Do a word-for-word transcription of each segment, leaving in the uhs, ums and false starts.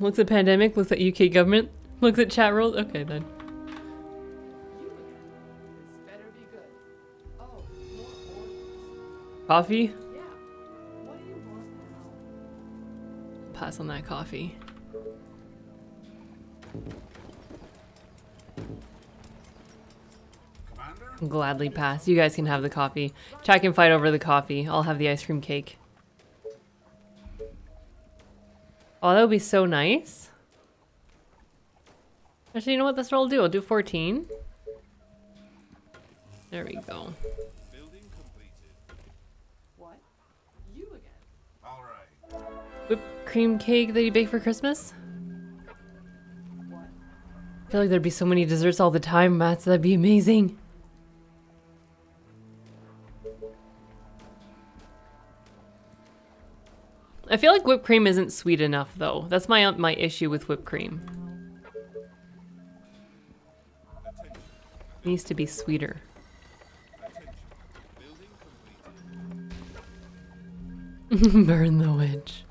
Looks at pandemic, looks at U K government, looks at chat rules. Okay, then. Coffee? Yeah. What do you want now? Pass on that coffee. Commander? Gladly pass. You guys can have the coffee. Chat can fight over the coffee. I'll have the ice cream cake. Oh, that would be so nice. Actually, you know what? That's what I'll do. I'll do fourteen. There we go. Whipped cream cake that you bake for Christmas? What? I feel like there'd be so many desserts all the time, Matt, so that'd be amazing. I feel like whipped cream isn't sweet enough, though. That's my my issue with whipped cream. It needs to be sweeter. Burn the witch.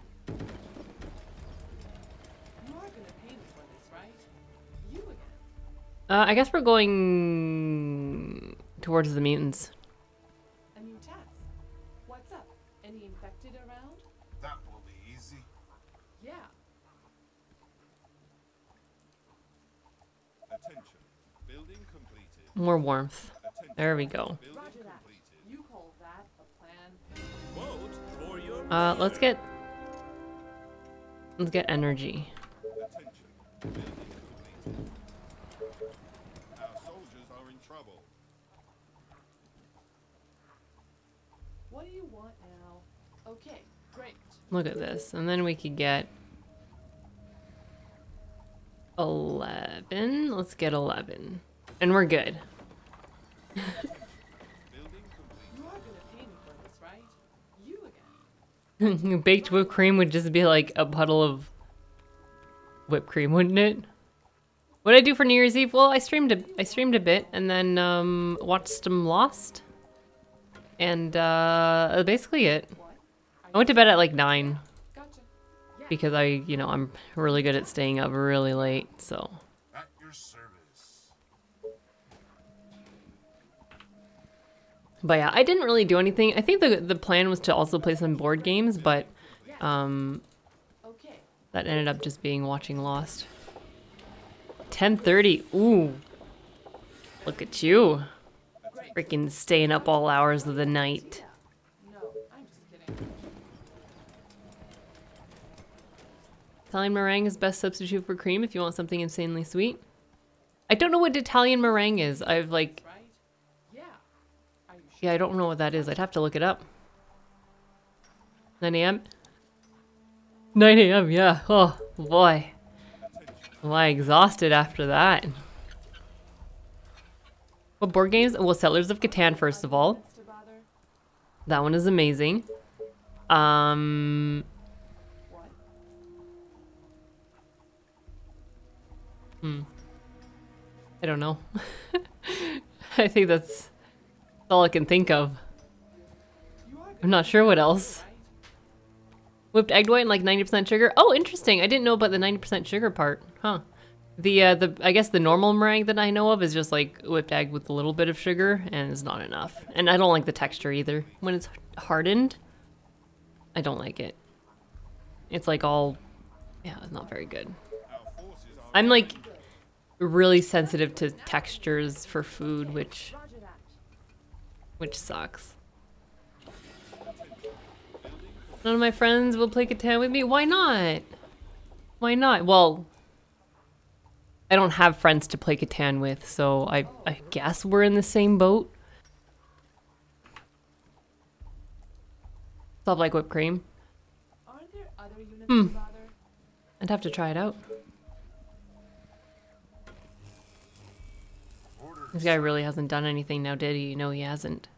Uh, I guess we're going towards the mutants. A new task. What's up? Any infected around? That will be easy. Yeah. Attention. Building completed. More warmth. Attention. There we go. Roger that. You call that a plan? Vote for your uh, let's get let's get energy. Attention. Okay, great. Look at this, and then we could get eleven. Let's get eleven, and we're good. You're gonna pay me for this, right? You again. Baked whipped cream would just be like a puddle of whipped cream, wouldn't it? What did I do for New Year's Eve? Well, I streamed a I streamed a bit, and then um, watched some Lost, and uh, basically it. I went to bed at like nine, gotcha. Yeah. Because I, you know, I'm really good at staying up really late, so. At your service. But yeah, I didn't really do anything. I think the the plan was to also play some board games, but um, okay. That ended up just being watching Lost. ten thirty, ooh, look at you, freaking staying up all hours of the night. Italian meringue is best substitute for cream if you want something insanely sweet. I don't know what Italian meringue is. I've like... Right? Yeah. Sure? Yeah, I don't know what that is. I'd have to look it up. nine A M? nine A M, yeah. Oh, boy. Am I exhausted after that? What board games? Well, Settlers of Catan, first of all. That one is amazing. Um... Hmm. I don't know. I think that's all I can think of. I'm not sure what else. Whipped egg white and like ninety percent sugar. Oh, interesting. I didn't know about the ninety percent sugar part. Huh. The, uh, the I guess the normal meringue that I know of is just like whipped egg with a little bit of sugar, and it's not enough. And I don't like the texture either. When it's hardened, I don't like it. It's like all... Yeah, it's not very good. I'm like... really sensitive to textures for food, which which sucks. None of my friends will play Catan with me. Why not? Why not? Well, I don't have friends to play Catan with, so I, I guess we're in the same boat. Love like whipped cream. Hmm. I'd have to try it out. This guy really hasn't done anything now, did he? No, he hasn't.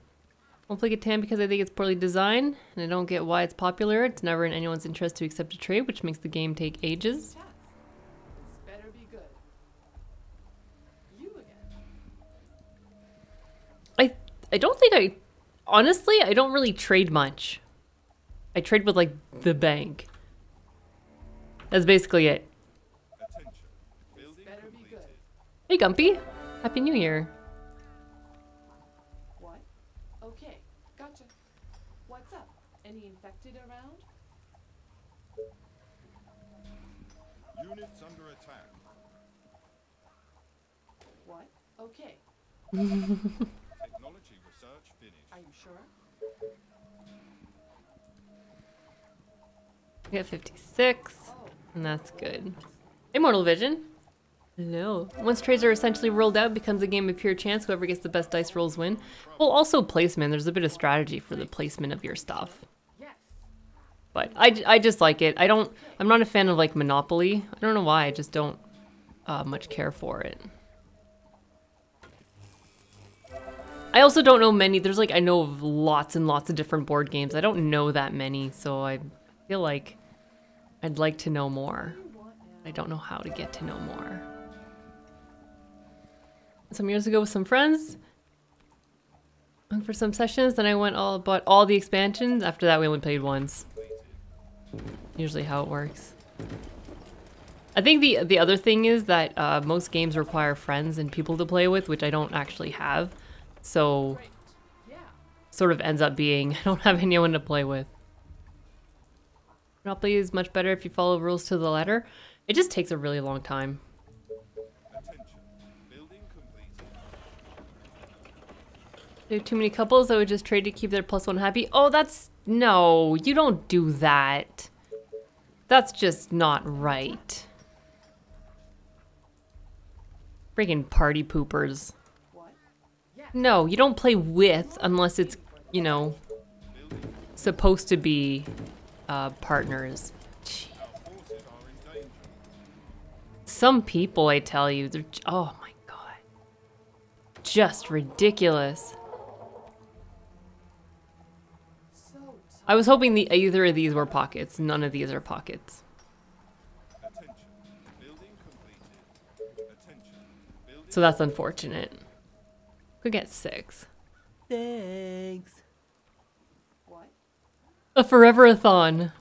Won't play Catan because I think it's poorly designed, and I don't get why it's popular. It's never in anyone's interest to accept a trade, which makes the game take ages. It's better be good. You again. I I don't think I... Honestly, I don't really trade much. I trade with, like, the bank. That's basically it. Hey, Gumpy. Happy New Year. What? Okay, gotcha. What's up? Any infected around? Units under attack. What? Okay. Technology research finished. Are you sure? We got fifty-six, oh. And that's good. Immortal Vision. Hello. Once trades are essentially rolled out, becomes a game of pure chance. Whoever gets the best dice rolls win. Well, also placement. There's a bit of strategy for the placement of your stuff. But I, I just like it. I don't, I'm not a fan of like Monopoly. I don't know why. I just don't uh, much care for it. I also don't know many. There's like, I know of lots and lots of different board games. I don't know that many. So I feel like I'd like to know more. I don't know how to get to know more. Some years ago with some friends, for some sessions, then I went all bought all the expansions. After that, we only played once. Usually, how it works. I think the the other thing is that uh, most games require friends and people to play with, which I don't actually have. So, sort of ends up being I don't have anyone to play with. Monopoly is much better if you follow rules to the letter. It just takes a really long time. There are too many couples that would just trade to keep their plus one happy. Oh, that's... No, you don't do that. That's just not right. Friggin' party poopers. No, you don't play with unless it's, you know, supposed to be uh, partners. Jeez. Some people, I tell you, they're... Oh, my God. Just ridiculous. I was hoping the either of these were pockets. None of these are pockets. Attention. Building completed. Attention. Building so that's unfortunate. Could get six. Six. What? A forever-a-thon.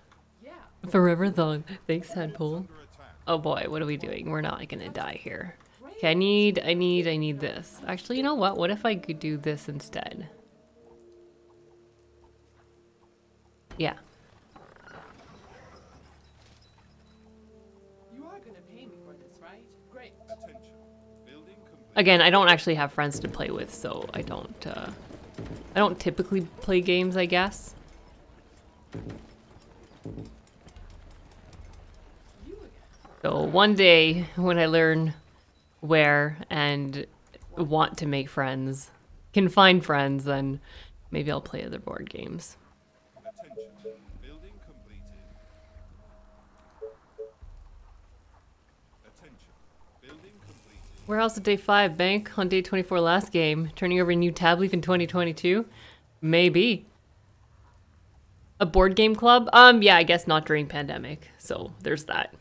Yeah. A forever-a-thon. Thanks, Tadpole. Oh boy, what are we doing? We're not gonna die here. Okay, I need, I need, I need this. Actually, you know what? What if I could do this instead? Yeah. You are gonna pay me for this, right? Great. Attention. Building complete. Again, I don't actually have friends to play with, so I don't uh I don't typically play games, I guess. So one day when I learn where and want to make friends, can find friends, then maybe I'll play other board games. Warehouse of day five, bank on day twenty-four last game. Turning over a new tab leaf in twenty twenty-two? Maybe. A board game club? Um, yeah, I guess not during pandemic. So there's that.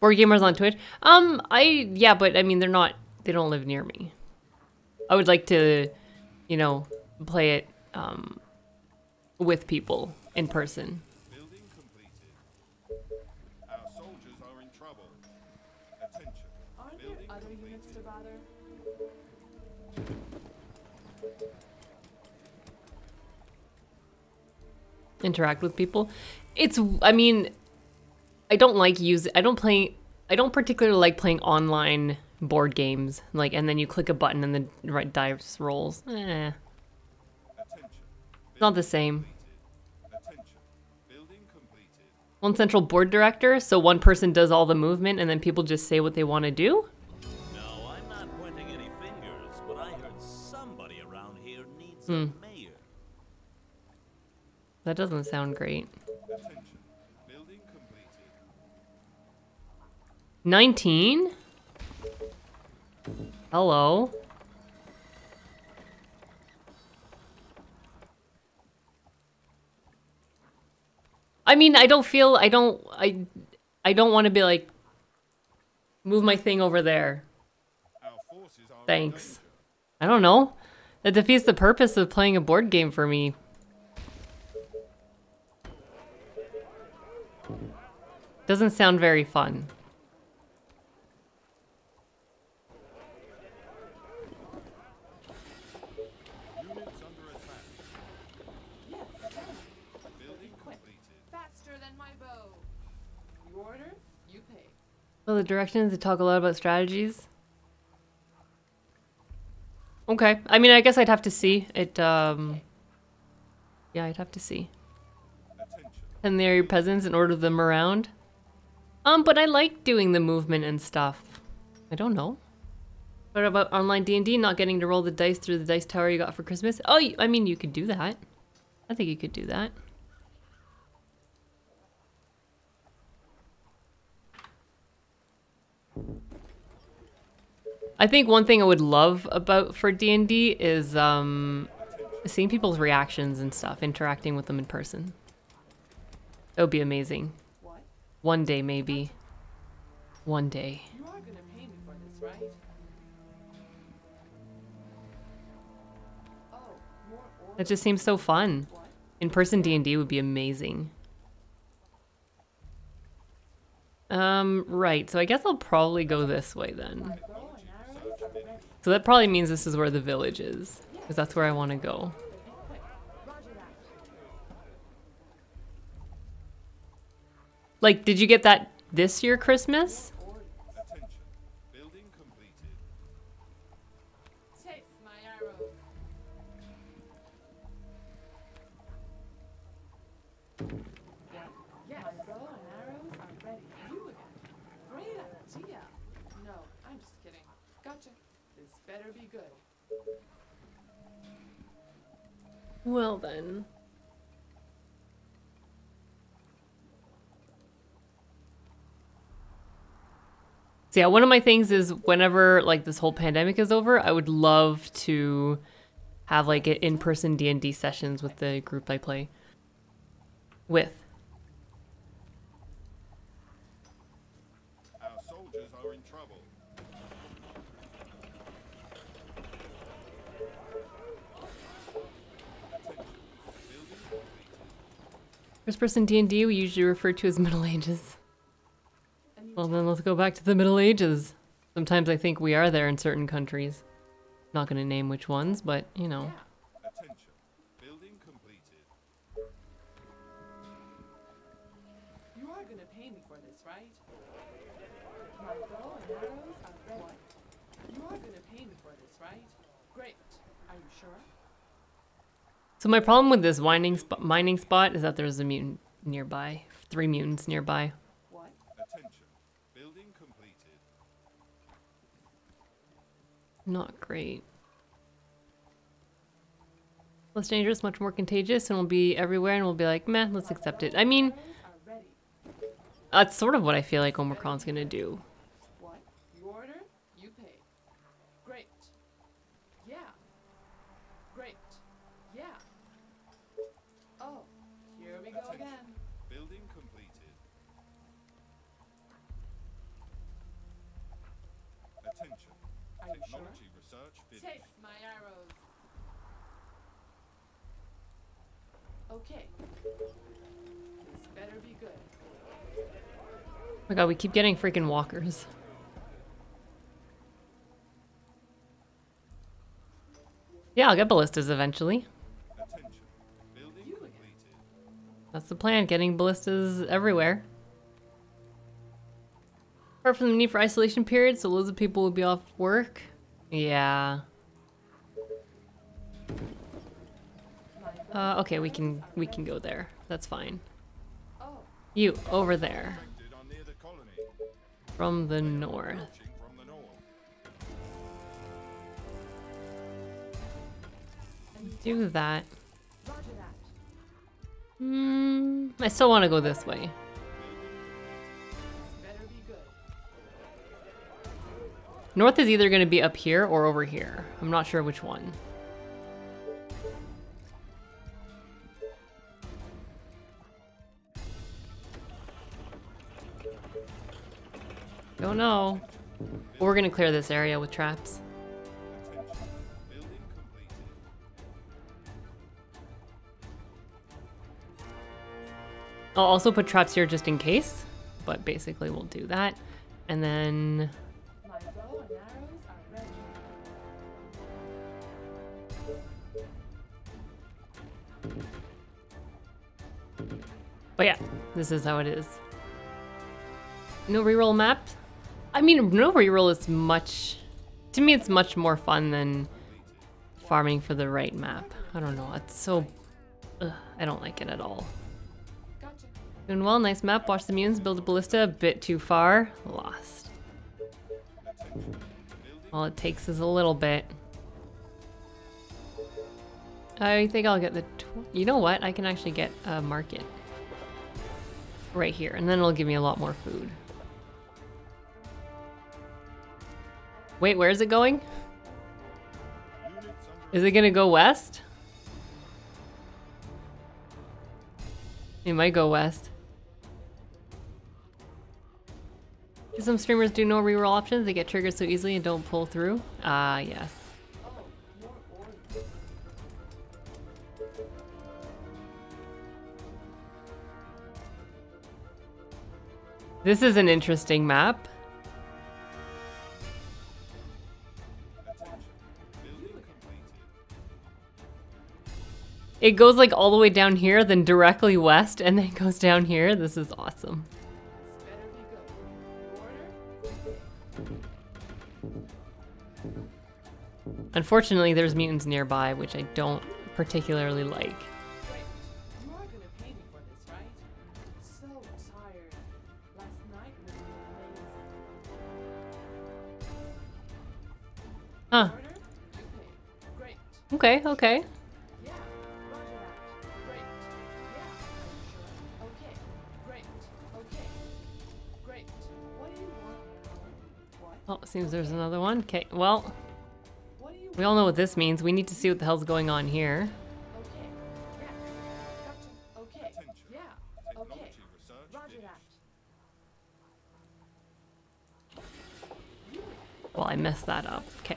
Board gamers on Twitch? Um, I, yeah, but I mean, they're not, they don't live near me. I would like to, you know, play it um, with people in person. Interact with people. It's, I mean, I don't like use, I don't play, I don't particularly like playing online board games, like, and then you click a button and the right dice rolls. Eh. It's not the same. One central board director, so one person does all the movement and then people just say what they want to do? No, I'm not pointing any fingers, but I heard somebody around here needs hmm. a mayor. That doesn't sound great. nineteen? Hello? I mean, I don't feel, I don't, I, I don't want to be like, move my thing over there. Thanks. I don't know. That defeats the purpose of playing a board game for me. Doesn't sound very fun. Well, the directions, they talk a lot about strategies. Okay. I mean, I guess I'd have to see. It, um... Yeah, I'd have to see. And they're your peasants and order them around. Um, but I like doing the movement and stuff. I don't know. What about online D and D, not getting to roll the dice through the dice tower you got for Christmas? Oh, I mean, you could do that. I think you could do that. I think one thing I would love about for D and D is um, seeing people's reactions and stuff, interacting with them in person. That would be amazing. What? One day, maybe. One day. You are gonna pay me for this, right? Oh, more or that just seems so fun. In-person D and D would be amazing. Um, right, so I guess I'll probably go this way then. So that probably means this is where the village is, because that's where I want to go. Like, did you get that this year Christmas? Well then. So yeah, one of my things is whenever like this whole pandemic is over, I would love to have like in-person D and D sessions with the group I play with. First person D and D we usually refer to as Middle Ages. Well then let's go back to the Middle Ages. Sometimes I think we are there in certain countries. Not gonna name which ones, but you know. Attention. Building completed. You are gonna pay me for this, right? My bow and arrows are ready. You are gonna pay me for this, right? Great. Are you sure? So my problem with this mining sp mining spot is that there's a mutant nearby. Three mutants nearby. What? Attention. Building completed. Not great. Less dangerous, much more contagious, and we'll be everywhere and we'll be like, meh, let's accept it. I mean, that's sort of what I feel like Omicron's gonna do. What? You order, you pay. Great. Yeah. Great. Yeah. Oh, here we go again. Building completed. Attention. Are you Technology sure? research finished. Take my arrows. Okay. This better be good. Oh my god, we keep getting freaking walkers. Yeah, I'll get ballistas eventually. That's the plan, getting ballistas everywhere. Apart from the need for isolation periods, so loads of people will be off work. Yeah. Uh, okay, we can we can go there. That's fine. You, over there. From the north. Do that. Hmm, I still want to go this way. North is either going to be up here or over here. I'm not sure which one. Don't know. But we're going to clear this area with traps. I'll also put traps here just in case, but basically we'll do that. And then... But yeah, this is how it is. No reroll map? I mean, no reroll is much... To me, it's much more fun than farming for the right map. I don't know, it's so... Ugh, I don't like it at all. Doing well, nice map, watch the mutants, build a ballista, a bit too far, lost. All it takes is a little bit. I think I'll get the... Tw you know what? I can actually get a market. Right here, and then it'll give me a lot more food. Wait, where is it going? Is it gonna go west? It might go west. Some streamers do no reroll options, they get triggered so easily and don't pull through. Ah, uh, yes. This is an interesting map. It goes like all the way down here, then directly west, and then goes down here. This is awesome. Unfortunately, there's mutants nearby, which I don't particularly like. Huh. Okay, okay. Oh, seems there's another one. Okay, well, we all know what this means. We need to see what the hell's going on here. Well, I messed that up. Okay.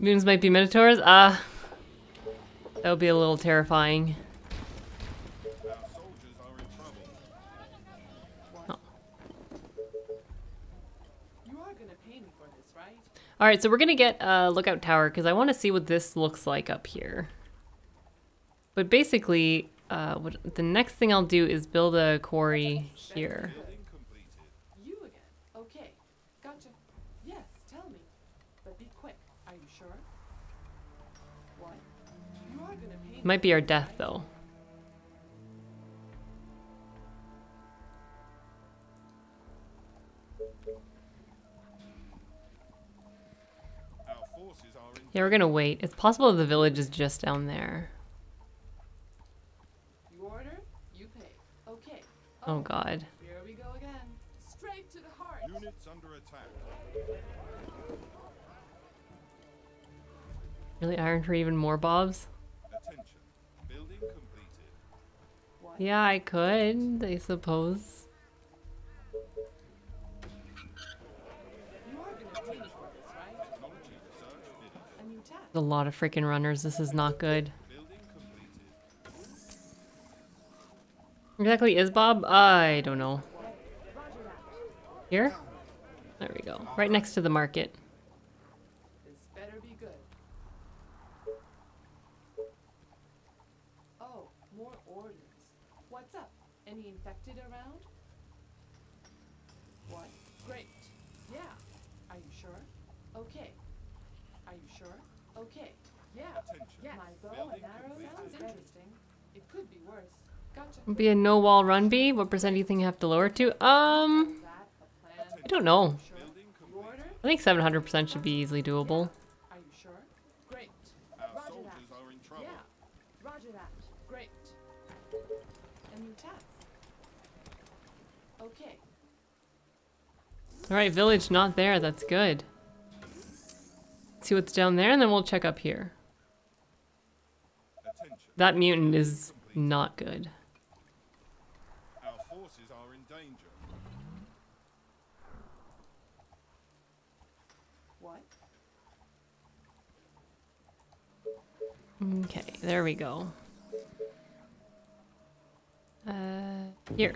Moons might be minotaurs? Ah, uh, that would be a little terrifying. Oh. Alright, so we're gonna get a lookout tower because I want to see what this looks like up here. But basically, uh, what, the next thing I'll do is build a quarry here. Might be our death, though. Yeah, we're gonna wait. It's possible the village is just down there. You order, you pay. Okay. Oh, God. Here we go again. Straight to the heart. Units under attack. Really, iron for even more bobs? Yeah, I could, I suppose. A lot of freaking runners, this is not good. Exactly is Bob? I don't know. Here? There we go. Right next to the market. Around? What? Great. Yeah. Are you sure? Okay. Are you sure? Okay. Yeah. Yes. My bow and arrow sounds interesting. It could be worse. Gotcha. Be a no wall run B? What percent do you think you have to lower to? Um, I don't know. I think seven hundred percent should be easily doable. Are you sure? Great. Our soldiers are in trouble. Yeah. Roger that. Great. And you tap. Okay. Alright, village not there, that's good. Let's see what's down there and then we'll check up here. Attention. That mutant is not good. Our forces are in danger. What? Okay, there we go. Uh, here.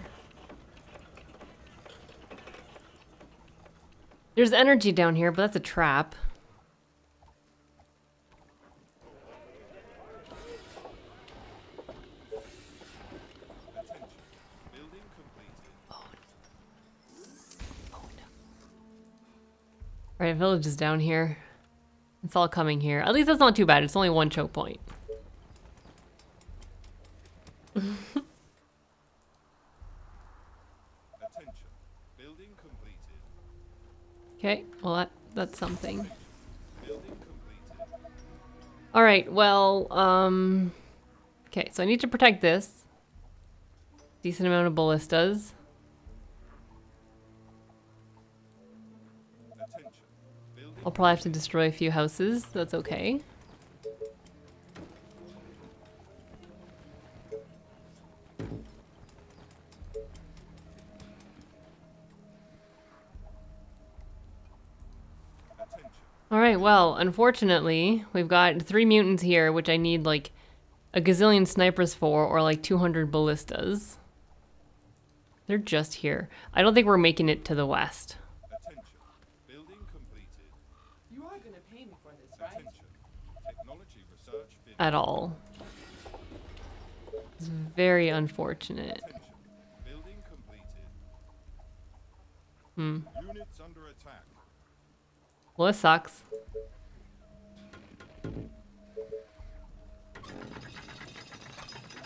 There's energy down here, but that's a trap. Alright, village is down here. It's all coming here. At least that's not too bad. It's only one choke point. Attention. Building completed. Okay, well that that's something. Alright, well, um okay, so I need to protect this. Decent amount of ballistas. I'll probably have to destroy a few houses, that's okay. Alright, well, unfortunately, we've got three mutants here, which I need like a gazillion snipers for, or like two hundred ballistas. They're just here. I don't think we're making it to the west. At all. It's very unfortunate. Building completed. Hmm. Units under attack. Well, this sucks.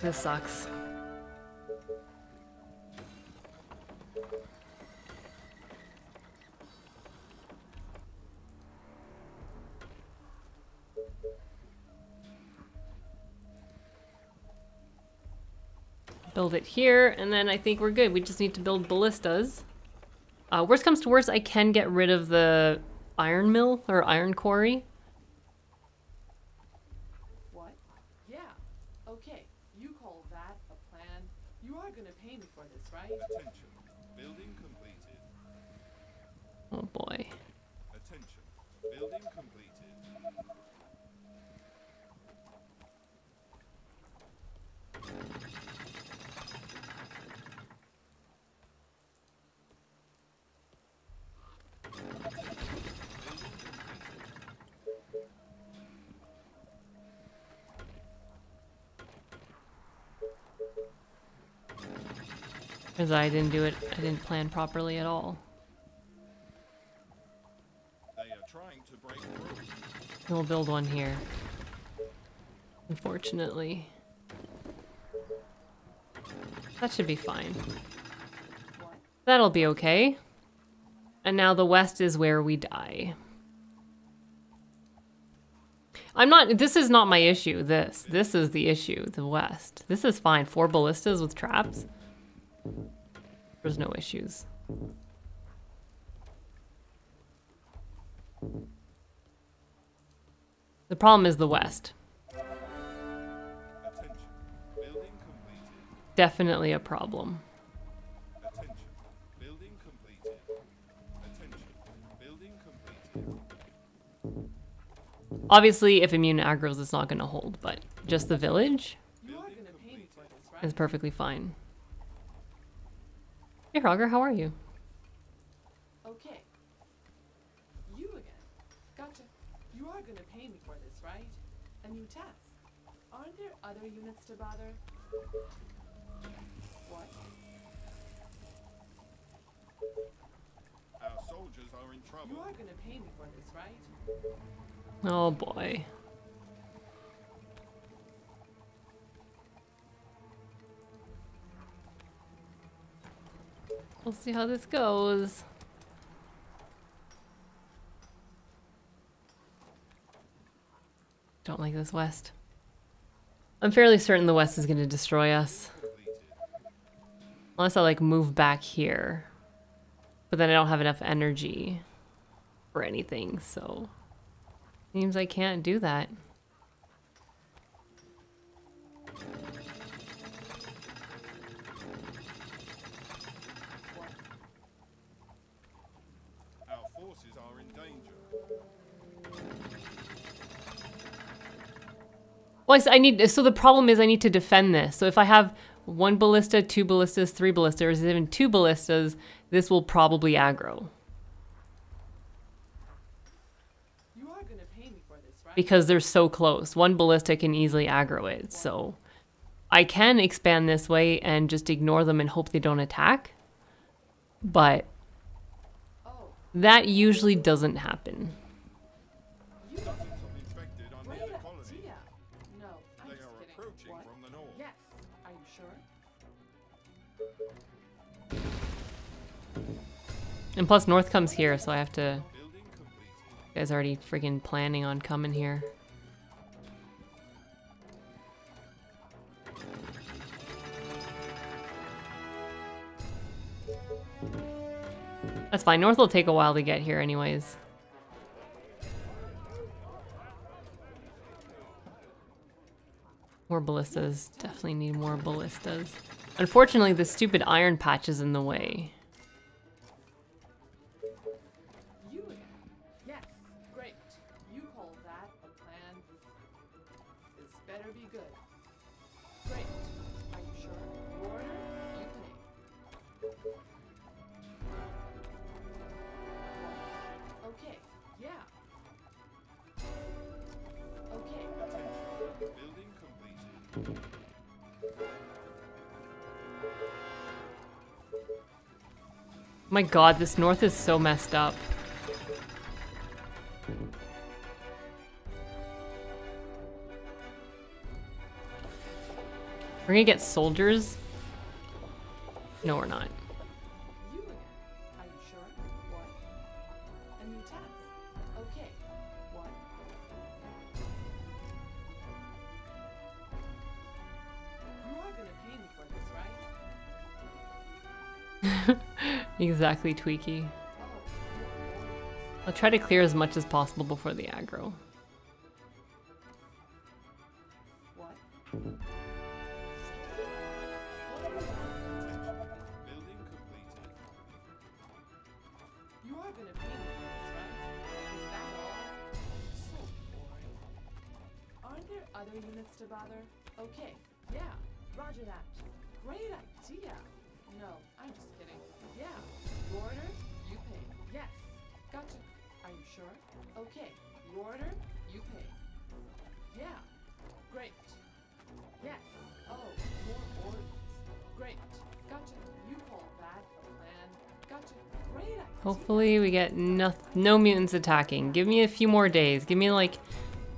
This sucks. Build it here, and then I think we're good. We just need to build ballistas. Uh, worst comes to worst, I can get rid of the iron mill or iron quarry. What? Yeah. Okay. You call that a plan? You are gonna pay me for this, right? Attention. Building completed. Oh boy. Attention. Building completed. Because I didn't do it, I didn't plan properly at all. They are trying to break through. We'll build one here. Unfortunately. That should be fine. That'll be okay. And now the west is where we die. I'm not, this is not my issue, this. This is the issue, the west. This is fine, four ballistas with traps. There's no issues. The problem is the west. Definitely a problem. Obviously, if immune aggros, it's not going to hold, but just the village is perfectly fine. Hey, Roger, how are you? Okay. You again. Gotcha. You are gonna pay me for this, right? A new task. Aren't there other units to bother? What? Our soldiers are in trouble. You are gonna pay me for this, right? Oh boy. We'll see how this goes. Don't like this west. I'm fairly certain the west is going to destroy us. Unless I like move back here. But then I don't have enough energy for anything, so seems I can't do that. Well, I need, so the problem is I need to defend this. So if I have one ballista, two ballistas, three ballistas, or even two ballistas, this will probably aggro. You are gonna pay me for this, right? Because they're so close. One ballista can easily aggro it, so I can expand this way and just ignore them and hope they don't attack. But that usually doesn't happen. And plus North comes here, so I have to... You guys already freaking planning on coming here. That's fine, North will take a while to get here anyways. More ballistas. Definitely need more ballistas. Unfortunately, the stupid iron patch is in the way. My god, this North is so messed up. We're gonna get soldiers? No, we're not. Exactly, Tweaky. I'll try to clear as much as possible before the aggro. What? Aren't there other units to bother? Okay, yeah, roger that. Great idea. No, I'm just kidding. Yeah. You order, you pay. Yes. Gotcha. Are you sure? Okay. You order, you pay. Yeah. Great. Yes. Oh, more orders. Great. Gotcha. You call that a plan. Gotcha. Great idea. Hopefully we get no, no mutants attacking. Give me a few more days. Give me like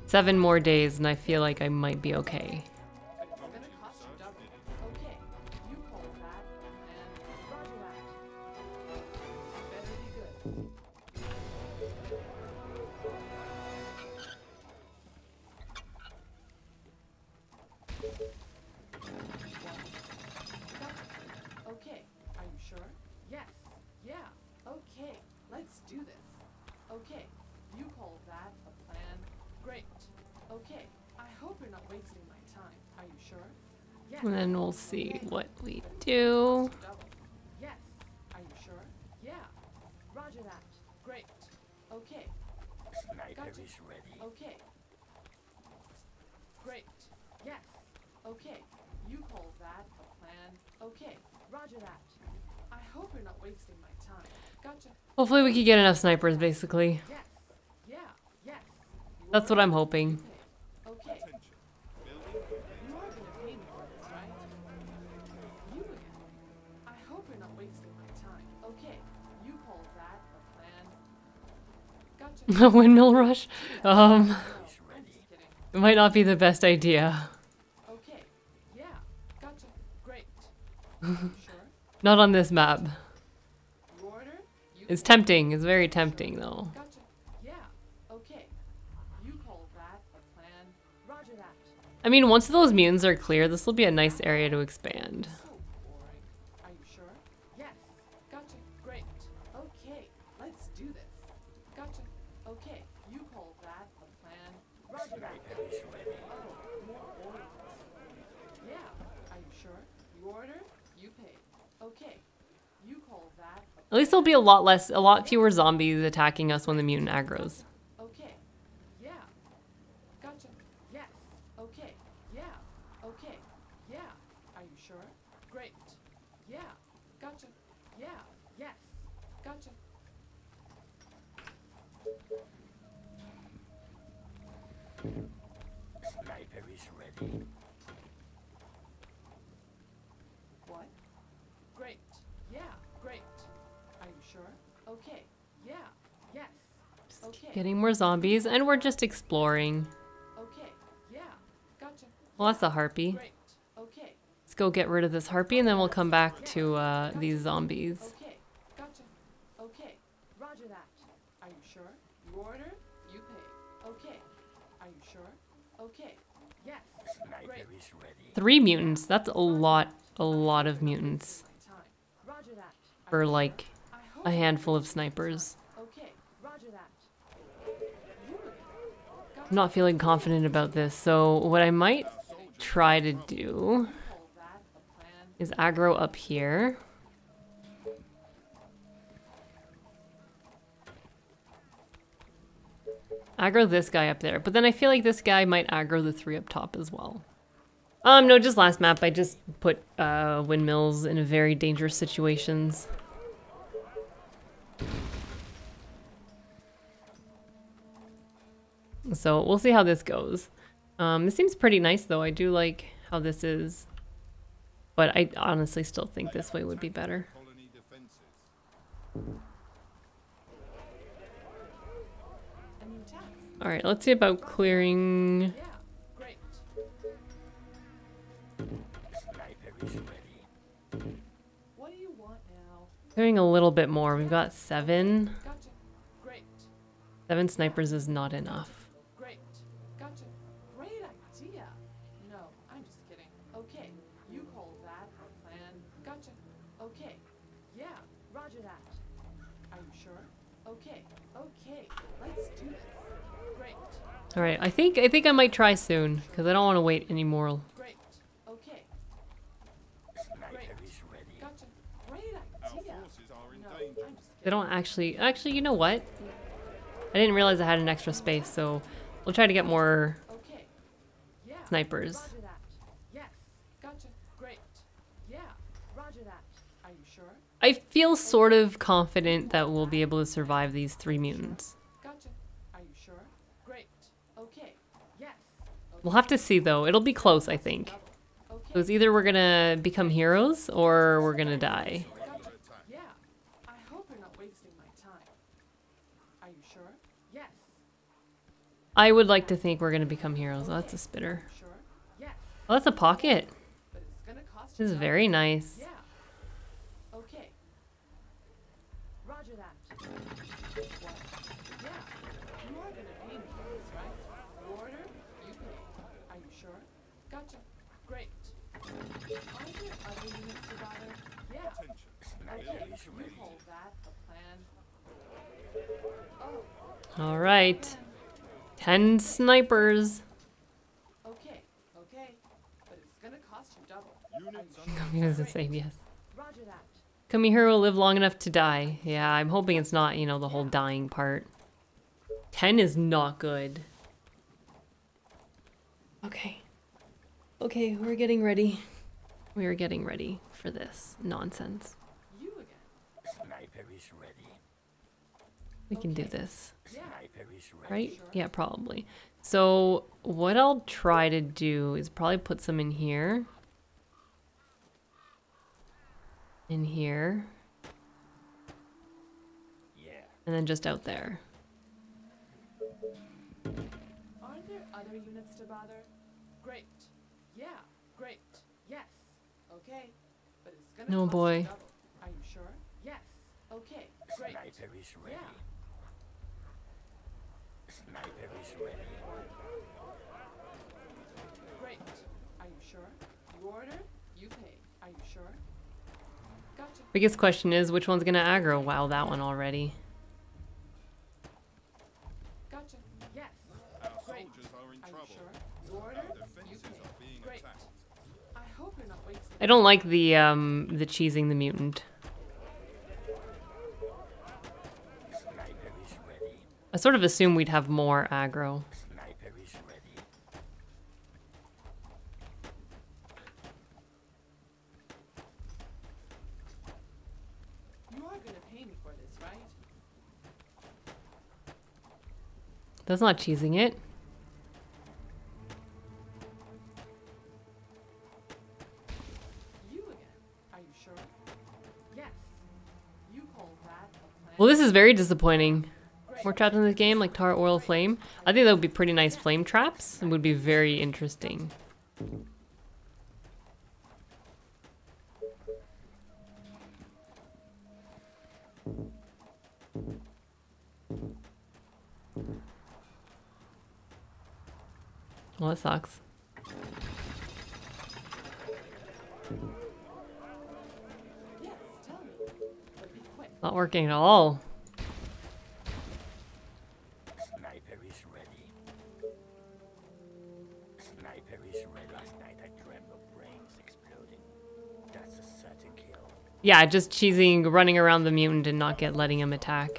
seven more days and I feel like I might be okay. And then we'll see what we do. Yes. Are you sure? Yeah. Roger that. Great. Okay. Sniper is ready. Okay. Great. Yes. Okay. You call that a plan. Okay. Roger that. I hope you're not wasting my time. Gotcha. Hopefully we can get enough snipers, basically. Yes. Yeah. Yes. That's what I'm hoping. A windmill rush? Um, it might not be the best idea. Okay. Yeah. Gotcha. Great. Not on this map. It's tempting. It's very tempting, though. Gotcha. Yeah. Okay. You call that a plan. Roger that. I mean, once those mutants are clear, this will be a nice area to expand. At least there'll be a lot less, a lot fewer zombies attacking us when the mutant aggros. Okay. Yeah. Gotcha. Yes. Okay. Sniper is ready. What? Great. Yeah, great. Are you sure? Okay. Yeah. Yes. Okay. Getting more zombies, and we're just exploring. Okay. Yeah. Gotcha. Well, that's a harpy. Great. Okay. Let's go get rid of this harpy, and then we'll come back yeah. to uh, gotcha. these zombies. Okay. Okay. Yes. Sniper is ready. Three mutants. That's a lot, a lot of mutants. Roger that. For like a handful of snipers. Okay. Roger that. I'm not feeling confident about this, so what I might try to do is aggro up here. Aggro this guy up there, but then I feel like this guy might aggro the three up top as well. Um, no, just last map, I just put uh, windmills in very dangerous situations. So we'll see how this goes. Um, this seems pretty nice though, I do like how this is. But I honestly still think this way would be better. All right, let's see about clearing. Yeah, great. Sniper is ready. What do you want now? Clearing a little bit more. We've got seven. Gotcha. Great. Seven snipers is not enough. Great. Gotcha. Great idea. No, I'm just kidding. Okay, you call that a plan. Gotcha. Okay. Yeah, roger that. Are you sure? Okay. Okay, let's do this. All right, I think I think I might try soon because I don't want to wait any more. Great. Okay. Sniper is ready. Gotcha. Great idea. Our forces are in danger. No, they don't actually. Actually, you know what? I didn't realize I had an extra space, so we'll try to get more okay. yeah. snipers. Roger that. Yes. Gotcha. Great. Yeah. Roger that. Are you sure? I feel sort of confident that we'll be able to survive these three mutants. We'll have to see though. It'll be close, I think. Okay. So it's either we're gonna become heroes or we're gonna die. Gotcha. Yeah. I hope you're not wasting my time. Are you sure? Yes. I would like to think we're gonna become heroes. Okay. Oh, that's a spitter. Sure. Yes. Oh, that's a pocket. But it's gonna cost you this is very nice. Yeah. Okay. Roger that. What? Yeah. You are gonna pay me, right? Order. Gotcha. Great. Are there other units to bother? Yeah. Okay, you hold that, a plan. Oh. All right. Ten snipers. Okay, okay. But it's gonna cost you double. I'm gonna say yes. Roger that. Come here, we'll live long enough to die. Yeah, I'm hoping it's not, you know, the whole dying part. Ten is not good. Okay. Okay, we're getting ready. We are getting ready for this nonsense. You again. Sniper is ready. We can okay. do this. Sniper is ready. Right? Sure. Yeah, probably. So what I'll try to do is probably put some in here. In here. Yeah. And then just out there. Aren't there other units to bother? Great. Yeah, great. Yes. Okay. But it's gonna No boy. Double. Are you sure? Yes. Okay. Great. Sniper is ready. Yeah. Sniper is ready. Great. Are you sure? You order, you pay. Are you sure? Gotcha. Biggest question is which one's gonna aggro? Wow, that one already. Gotcha. Yes. Our great. Soldiers are in are trouble. You sure? You order? I don't like the um the cheesing the mutant. Sniper is ready. I sort of assume we'd have more aggro. Sniper is ready. You are gonna pay me for this, right? That's not cheesing it. is very disappointing. More traps in this game, like tar, oil, flame. I think that would be pretty nice flame traps. It would be very interesting. Well, that sucks. Not working at all. Sniper is ready. Sniper is ready. Last night I dreamt of brains exploding. That's a certain kill. Yeah, just cheesing, running around the mutant and not get letting him attack.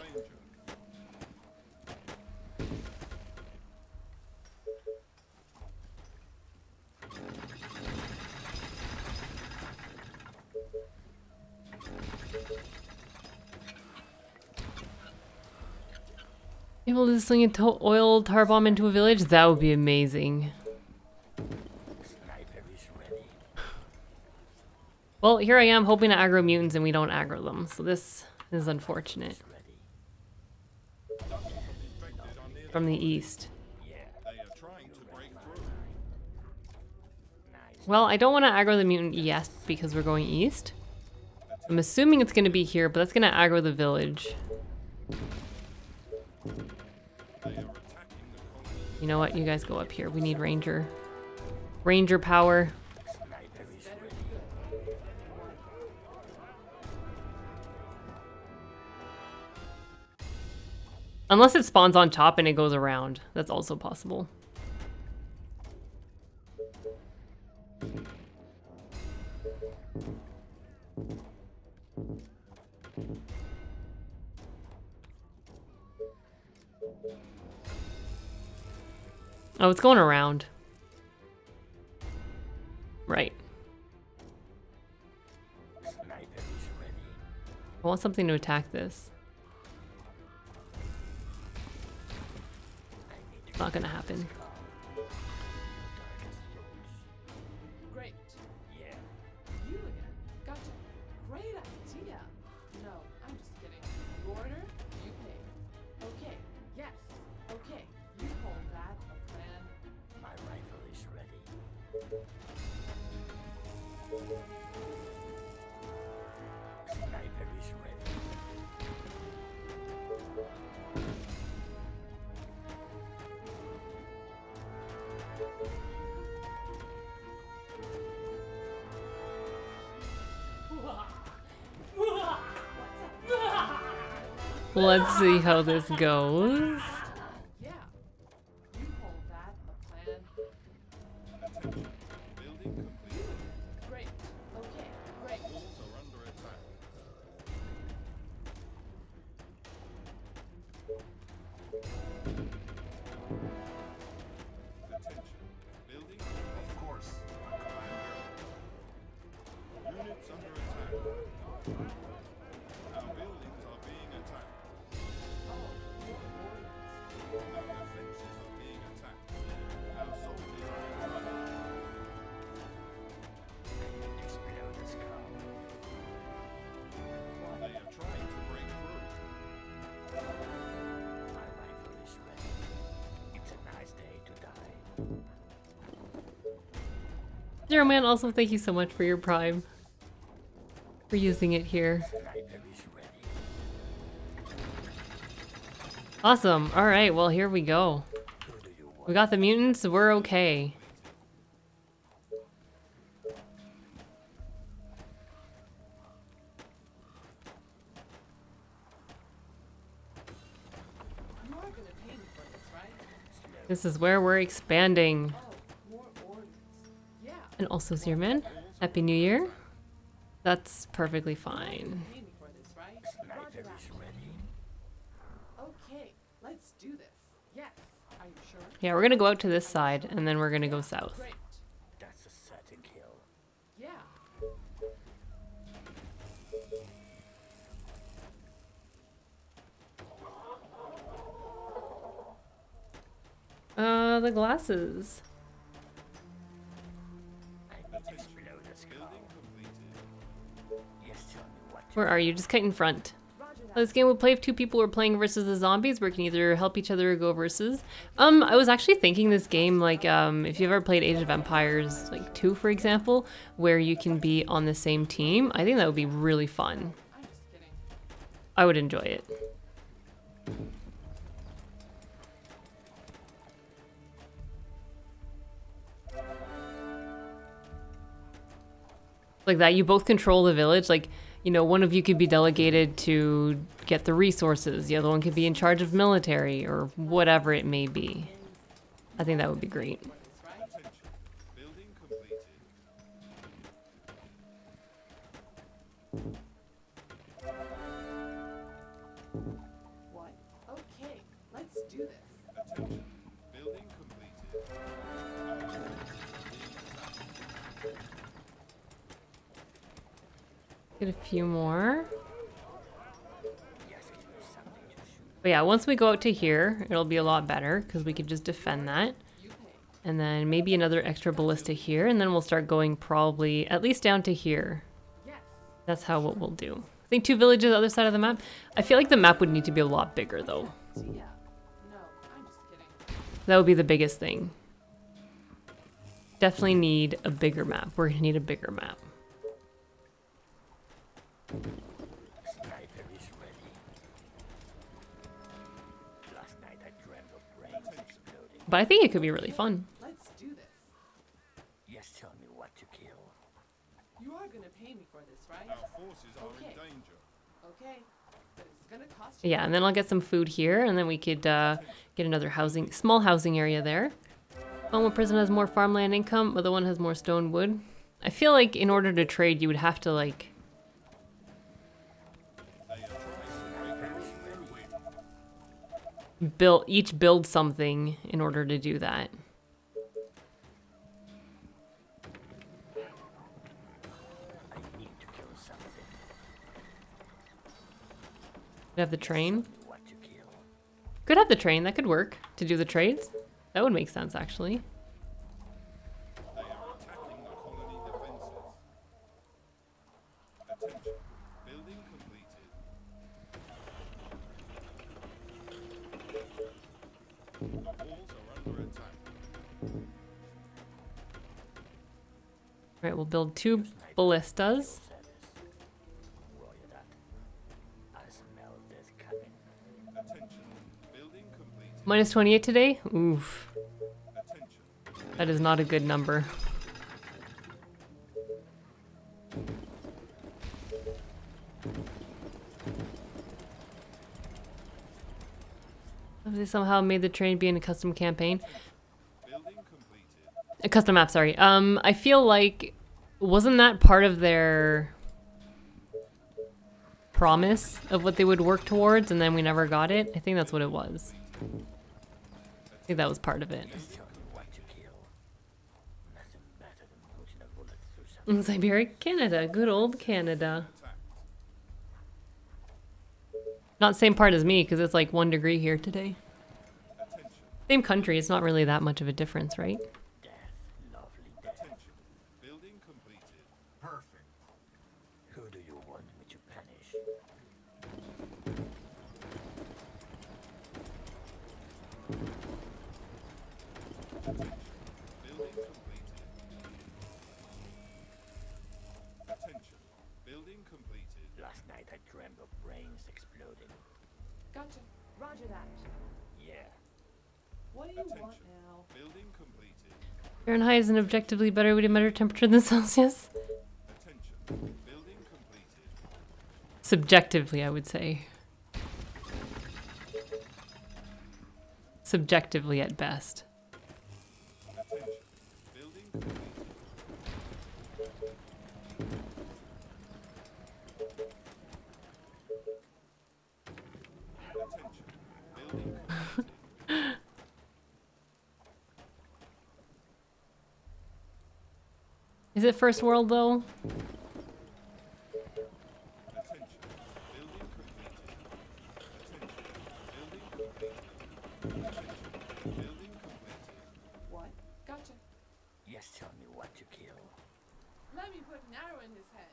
Able to sling a to oil tar bomb into a village? That would be amazing. Well, here I am hoping to aggro mutants and we don't aggro them, so this is unfortunate. From the east. Well, I don't want to aggro the mutant yes, because we're going east. I'm assuming it's going to be here, but that's going to aggro the village. You know what? You guys go up here. We need ranger. Ranger power. Unless it spawns on top and it goes around. That's also possible. Oh, it's going around. Right. I want something to attack this. It's not gonna happen. Great. Yeah. You again. Gotcha. Great idea. No, I'm just kidding. You order, you pay. Okay. Yes. Okay. You hold that. My rifle is ready. Sniper is ready. Let's see how this goes. Zierman, also thank you so much for your Prime. For using it here. Awesome. Alright, well here we go. We got the mutants, we're okay. This is where we're expanding. And also Zierman, Happy New Year. That's perfectly fine. Okay, let's do this. Yes. Are you sure? Yeah, we're gonna go out to this side and then we're gonna go south. That's a certain kill. Yeah. Uh, the glasses. Where are you? Just cut in front. Roger, This game would play if two people were playing versus the zombies, where we can either help each other or go versus. Um, I was actually thinking this game, like, um, if you've ever played Age of Empires, like, two, for example, where you can be on the same team, I think that would be really fun. I would enjoy it. Like that, you both control the village, like, you know, one of you could be delegated to get the resources, the other one could be in charge of military, or whatever it may be. I think that would be great. What? Okay, let's do this. Attention. Building completed. Get a few more. But yeah, once we go out to here, it'll be a lot better because we can just defend that. And then maybe another extra ballista here, and then we'll start going probably at least down to here. That's how what we'll do. I think two villages other side of the map. I feel like the map would need to be a lot bigger though. That would be the biggest thing. Definitely need a bigger map. We're gonna need a bigger map. Sniper is ready. Last night I dreamt of brains exploding. But I think it could be really fun. Let's do this. Yes, tell me what to kill. You are gonna pay me for this, right? Our forces are okay. In danger. Okay. But it's gonna cost you. Yeah, and then I'll get some food here, and then we could uh, get another housing, small housing area there. One well, prison has more farmland income, but the one has more stone wood. I feel like in order to trade, you would have to like. Build, each build something in order to do that. I need to kill something. Could have the train. What to kill. Could have the train, that could work. To do the trades. That would make sense actually. They are attacking the colony defenses. Attention. Building completed. The walls are under attack. Alright, we'll build two ballistas. Minus twenty-eight today? Oof. That is not a good number. They somehow made the train be in a custom campaign. A custom map, sorry. Um, I feel like, wasn't that part of their promise of what they would work towards and then we never got it? I think that's what it was. I think that was part of it. In Siberia, Canada. Good old Canada. Not same part as me, because it's like one degree here today. Attention. Same country, it's not really that much of a difference, right? Death, lovely death. Building completed. Perfect. Who do you want me to punish? Attention. Building completed. Attention. Building completed. Last night I dreamt of brains exploding. Gotcha. Roger that. Yeah. What do you Attention. Want now? Building completed. Fahrenheit is an objectively better way to measure temperature than Celsius. Attention. Building completed. Subjectively, I would say. Subjectively at best. Attention. Building completed. Is it first world though? What? Gotcha. Yes, tell me what to kill. Let me put an arrow in his head.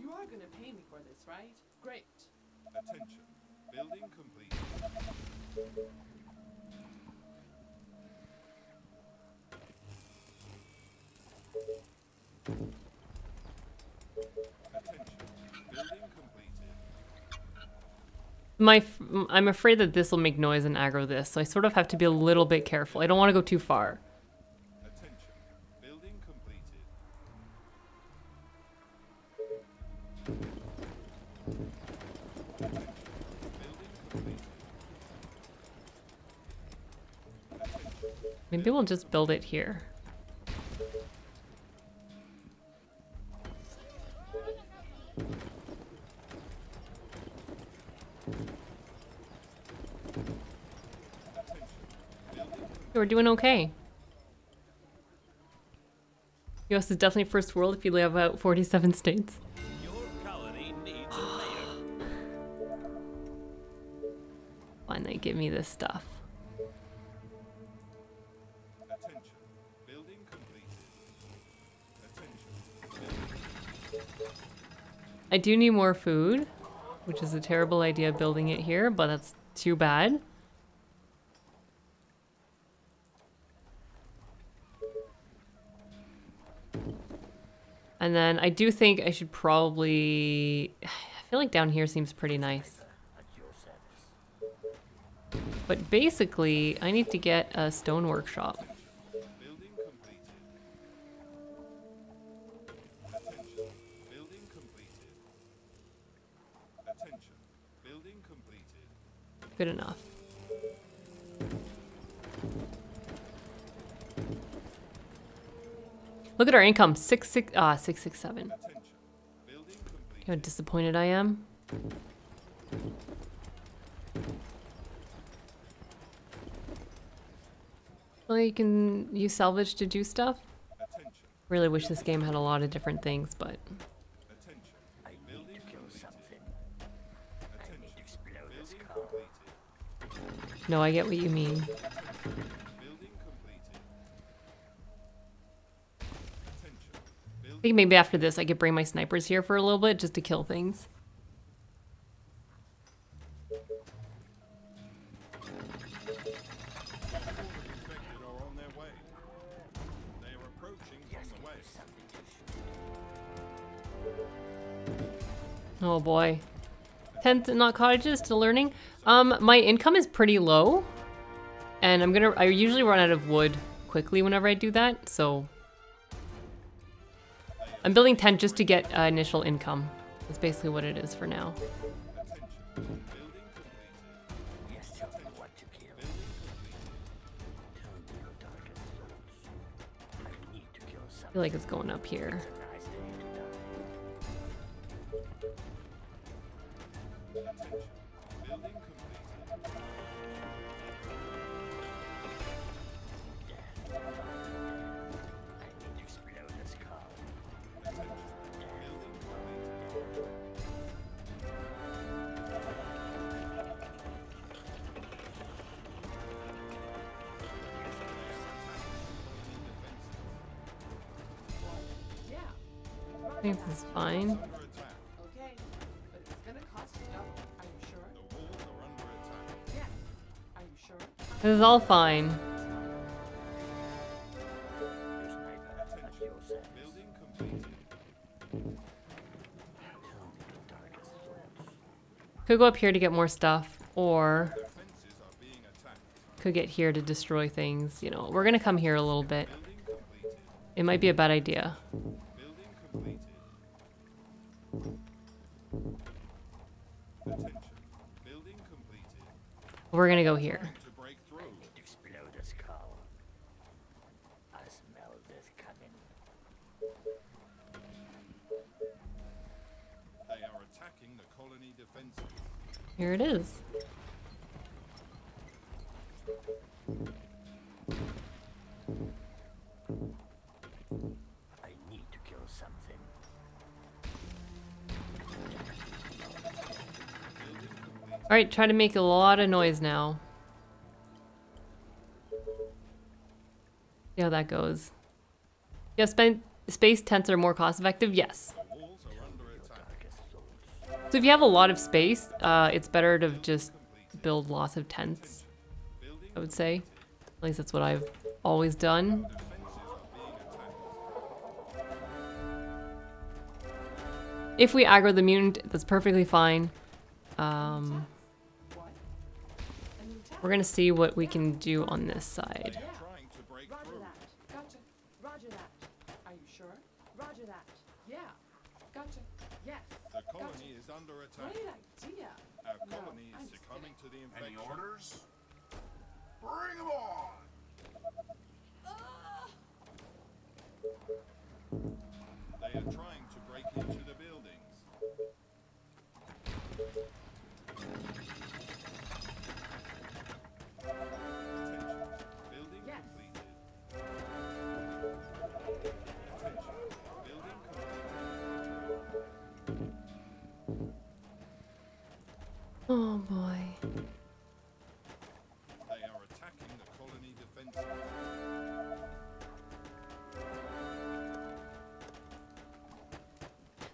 You are gonna pay me for this, right? Great. Attention. Building complete. Attention. Building completed. My f I'm afraid that this will make noise and aggro this, so I sort of have to be a little bit careful. I don't want to go too far. Maybe we'll just build it here. We're doing okay. U S is definitely first world if you live out forty-seven states. Your colony needs a layer. Finally, give me this stuff. I do need more food, which is a terrible idea building it here, but that's too bad. And then I do think I should probably... I feel like down here seems pretty nice. But basically, I need to get a stone workshop. Good enough. Look at our income, six six ah six six seven. You know how disappointed I am. Well, you can use salvage to do stuff. Really wish this game had a lot of different things, but. No, I get what you mean. Building completed. I think maybe after this I could bring my snipers here for a little bit just to kill things. Oh boy. Tents and not cottages to learning. Um, my income is pretty low, and I'm gonna. I usually run out of wood quickly whenever I do that, so I'm building tent just to get uh, initial income. That's basically what it is for now. I feel like it's going up here. I think this is fine. Okay, but it's gonna cost you double, are you sure? The walls are under attack. Yes, are you sure? This is all fine. Building completed. Could go up here to get more stuff, or could get here to destroy things. You know, we're gonna come here a little bit. It might be a bad idea. We're gonna go here. They are attacking the colony defenses. Here it is. I need to kill something. Alright, try to make a lot of noise now. See how that goes. Yeah, spend, space tents are more cost effective? Yes. So if you have a lot of space, uh, it's better to just build lots of tents, I would say. At least that's what I've always done. If we aggro the mutant, that's perfectly fine. Um, we're gonna see what we can do on this side. Any orders? Bring them on! They are trying to break into the buildings. Oh boy. They are attacking the colony defenses.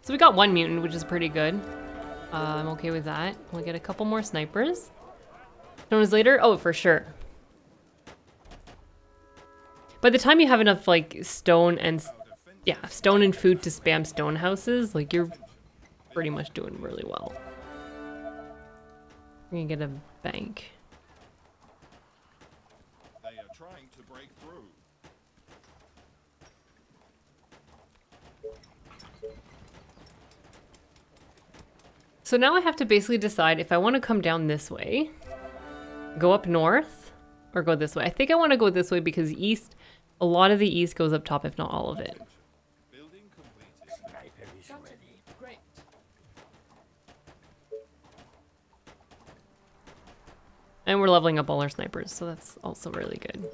So we got one mutant, which is pretty good. Uh, I'm okay with that. We'll get a couple more snipers. Known as later? Oh, for sure. By the time you have enough like stone and yeah, stone and food to spam stone houses, like you're pretty much doing really well. We're gonna get a bank. They are trying to break through. So now I have to basically decide if I want to come down this way, go up north, or go this way. I think I want to go this way because east, a lot of the east goes up top, if not all of it. And we're leveling up all our snipers, so that's also really good.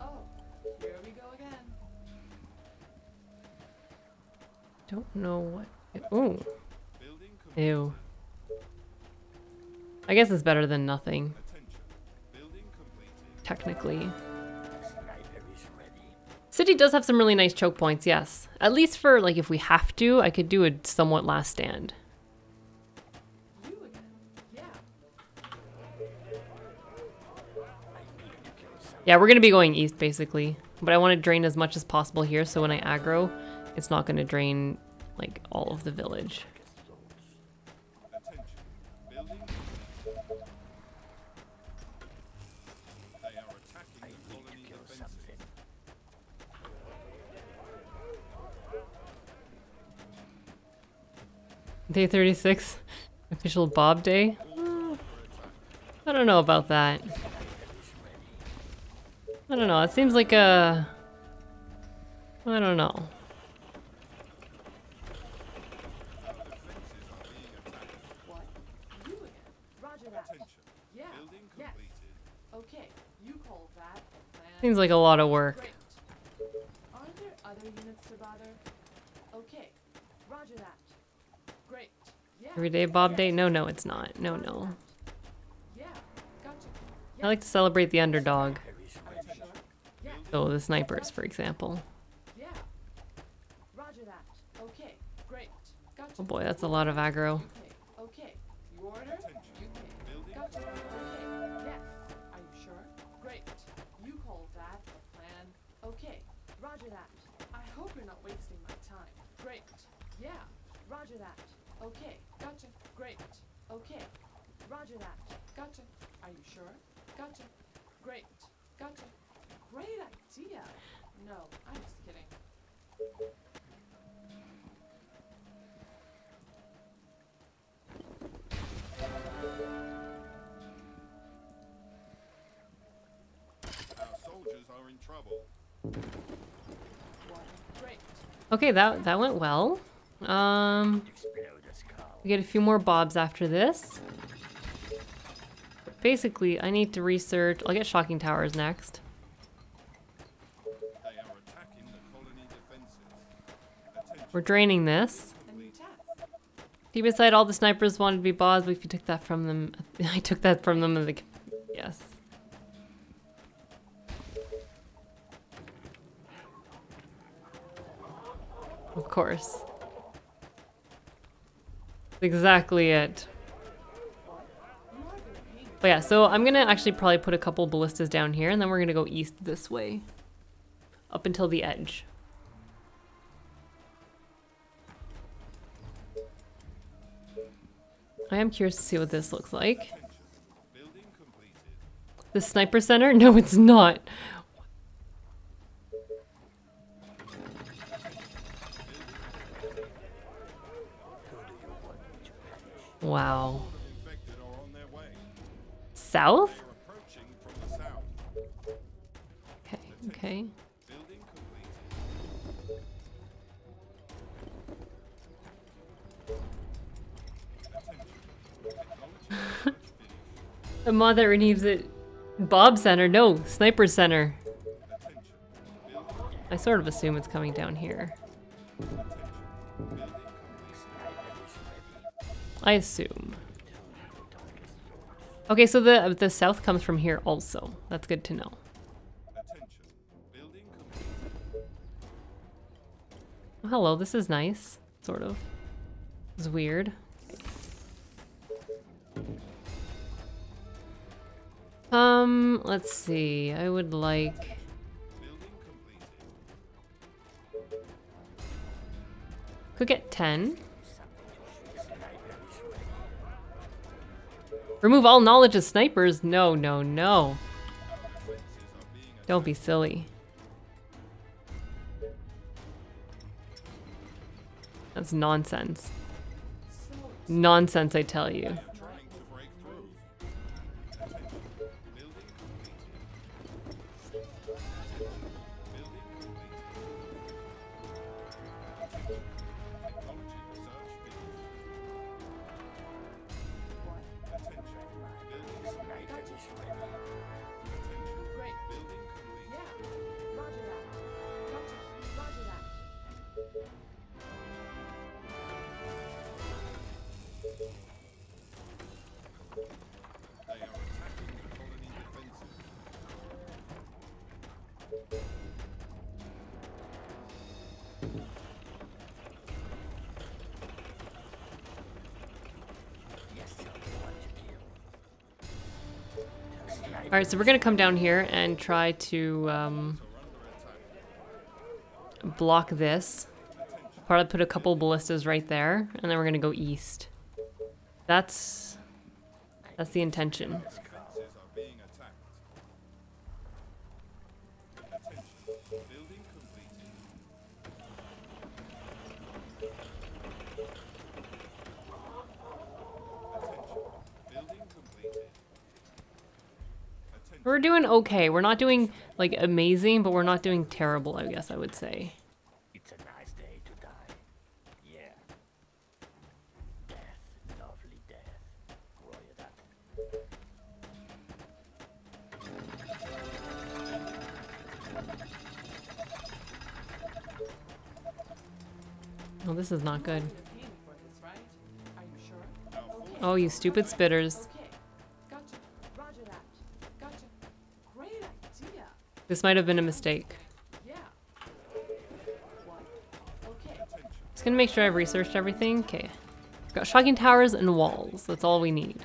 Oh, here we go again. Don't know what. Oh. Ew. I guess it's better than nothing. Technically. City does have some really nice choke points, yes. At least for, like, if we have to, I could do a somewhat last stand. Yeah, we're gonna be going east, basically. But I want to drain as much as possible here, so when I aggro, it's not gonna drain, like, all of the village. Day thirty-six, official Bob Day? Uh, I don't know about that. I don't know, it seems like a... I don't know. Seems like a lot of work. Aren't there other units to bother? Okay, roger that. Everyday Bob Day? No, no, it's not. No, no. I like to celebrate the underdog. So the snipers, for example. Oh boy, that's a lot of aggro. Okay, gotcha. Great. Okay. Roger that. Gotcha. Are you sure? Gotcha. Great. Gotcha. Great idea. No, I'm just kidding. Our soldiers are in trouble. Great. Okay, that that went well. Um We get a few more bobs after this. Basically, I need to research. I'll get shocking towers next. They are attacking the colony defenses. We're draining this. Deep inside, all the snipers wanted to be bobs, but if you took that from them, I took that from them. In the, yes. Of course. That's exactly it. But yeah, so I'm gonna actually probably put a couple ballistas down here, and then we're gonna go east this way. Up until the edge. I am curious to see what this looks like. The sniper center? No, it's not. Wow. South? Okay, okay. The mod that renames it Bob Center. No, Sniper Center. I sort of assume it's coming down here. I assume. Okay, so the the south comes from here also. That's good to know. Oh, hello, this is nice. Sort of. It's weird. Um, let's see. I would like... Could get ten. Remove all knowledge of snipers? No, no, no. Don't be silly. That's nonsense. Nonsense, I tell you. Alright, so we're gonna come down here and try to um, block this. Probably put a couple ballistas right there, and then we're gonna go east. That's that's the intention. We're doing okay. We're not doing, like, amazing, but we're not doing terrible, I guess I would say. It's a nice day to die. Yeah. Death, lovely death. Oh, this is not good. Oh, you stupid spitters. This might have been a mistake. Just gonna make sure I've researched everything. Okay. Got shocking towers and walls. That's all we need.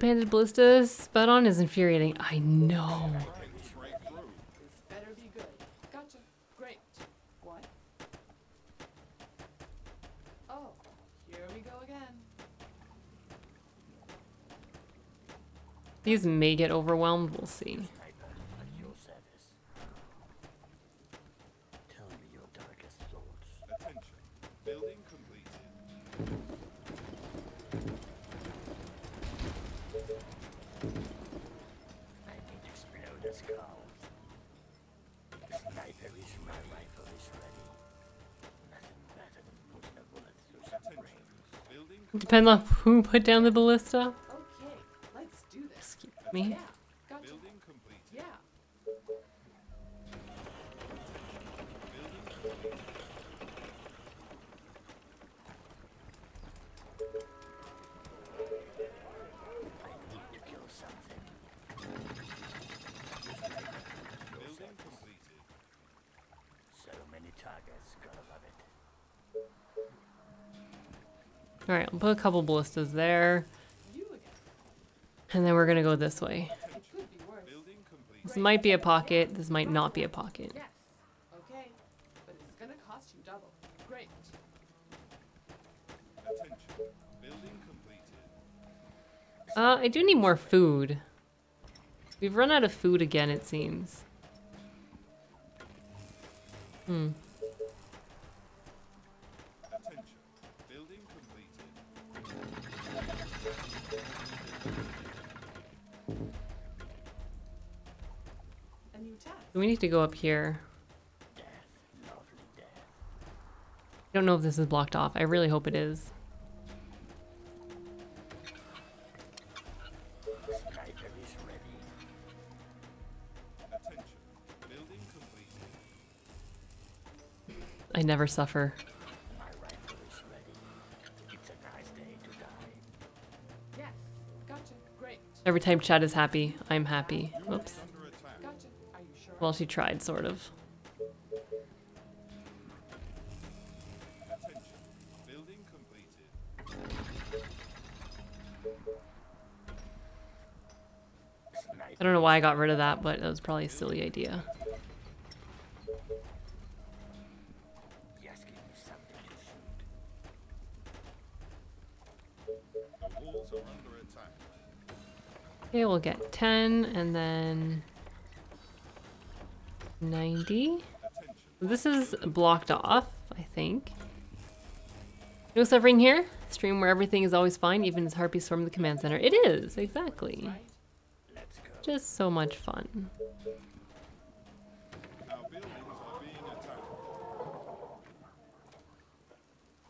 Banded ballistas spat on is infuriating. I know. These may get overwhelmed. We'll see. Depends on who put down the ballista. Okay, let's do this. Excuse me. Yeah, gotcha. Building complete. Yeah, gonna love it. Alright, I'll put a couple ballistas there. And then we're gonna go this way. This might be a pocket, this might not be a pocket. Yes. Okay. But it's gonna cost you double. Great. Attention. Building completed. Uh, I do need more food. We've run out of food again, it seems. Hmm. Attention. Building completed. We need to go up here. I don't know if this is blocked off. I really hope it is. I never suffer. Every time Chad is happy, I'm happy. Whoops. Well, she tried, sort of. Attention. Building completed. I don't know why I got rid of that, but that was probably a silly idea. Okay, we'll get ten and then ninety. This is blocked off, I think. No suffering here. Stream where everything is always fine, even as harpies storm the command center. It is, exactly. Just so much fun.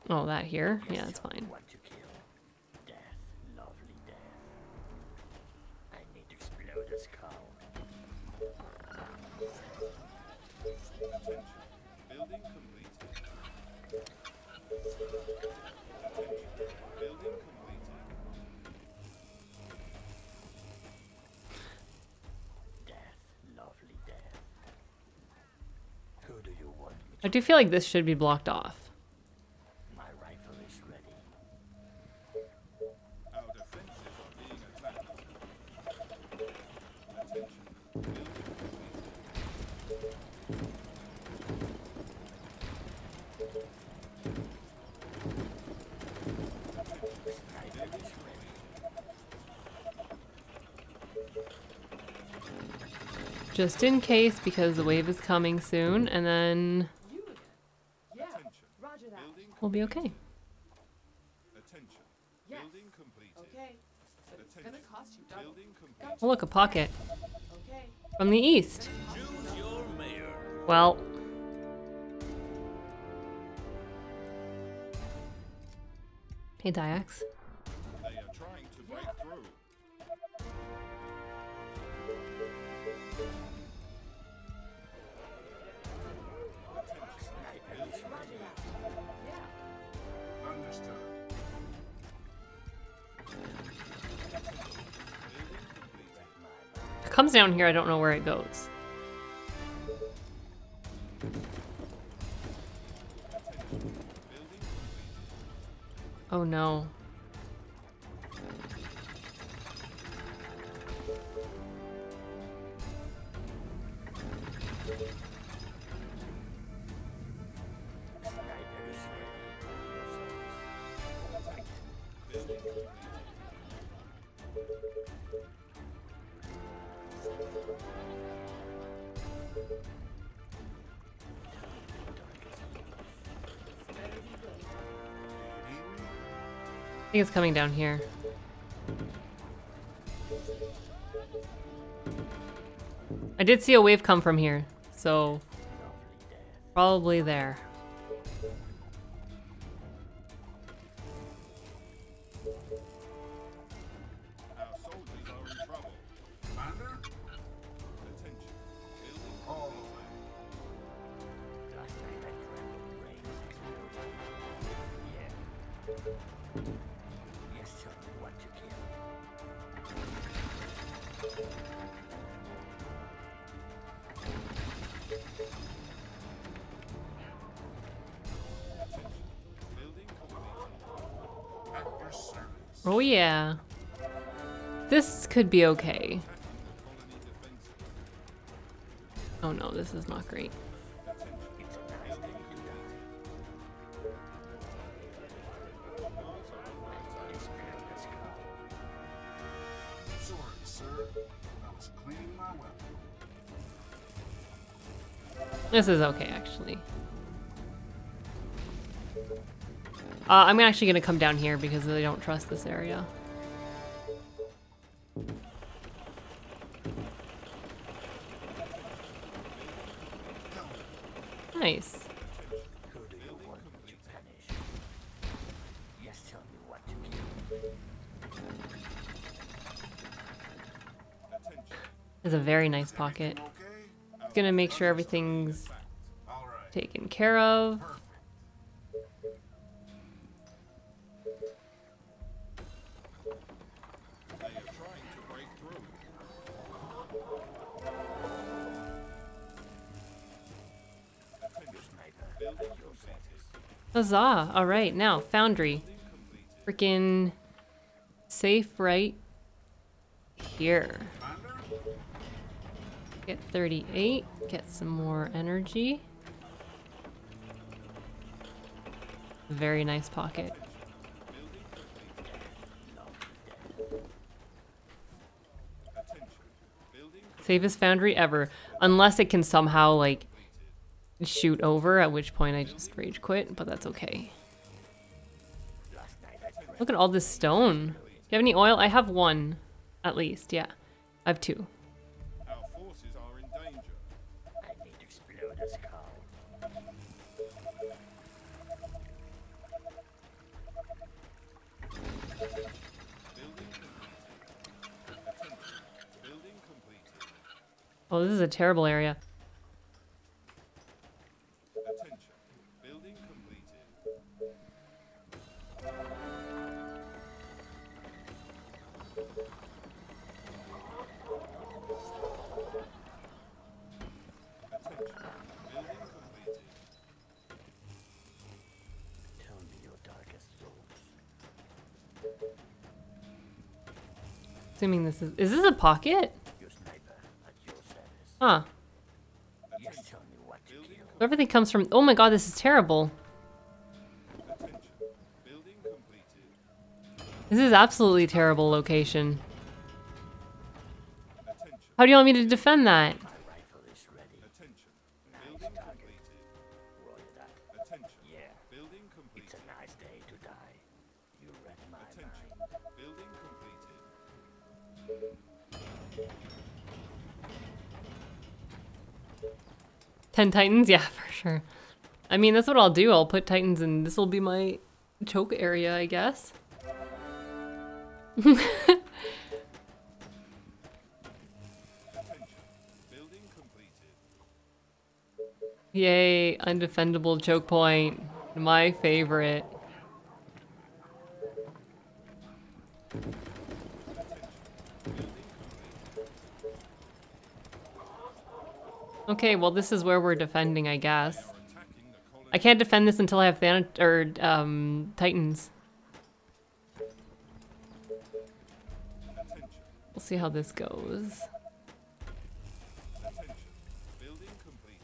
Oh, that here? Yeah, that's fine. I do feel like this should be blocked off. My rifle is ready. Our defenses are being attacked. Attention. Just in case, because the wave is coming soon, and then we'll be okay. Attention. Yes. Building completed. Okay. But it's gonna cost you double. Gotcha. Oh, look, a pocket. Okay. From the east. Choose your mayor. Well. Hey, Diax. They are trying to break through. Attention. If it comes down here, I don't know where it goes. Oh no. I think it's coming down here. I did see a wave come from here, so probably there. Oh yeah. This could be okay. Oh no, this is not great. This is okay, actually. Uh, I'm actually gonna come down here because I don't trust this area. Nice. It's a very nice pocket. It's gonna make sure everything's taken care of. Huzzah! Alright, now, foundry. Freaking safe right here. Get thirty-eight, get some more energy. Very nice pocket. Safest foundry ever. Unless it can somehow, like, shoot over, at which point I just rage quit, but that's okay. Look at all this stone. Do you have any oil? I have one, at least. Yeah, I have two. Our forces are in danger. I need exploders calm. Building completed. Oh, this is a terrible area. Assuming this is is this a pocket? Huh. So everything comes from. Oh my god, this is terrible. This is absolutely terrible location. How do you want me to defend that? Ten titans? Yeah, for sure. I mean, that's what I'll do. I'll put titans in. This will be my choke area, I guess. Yay, undefendable choke point. My favorite. Okay, well this is where we're defending, I guess. I can't defend this until I have Than- or, um, Titans. We'll see how this goes. At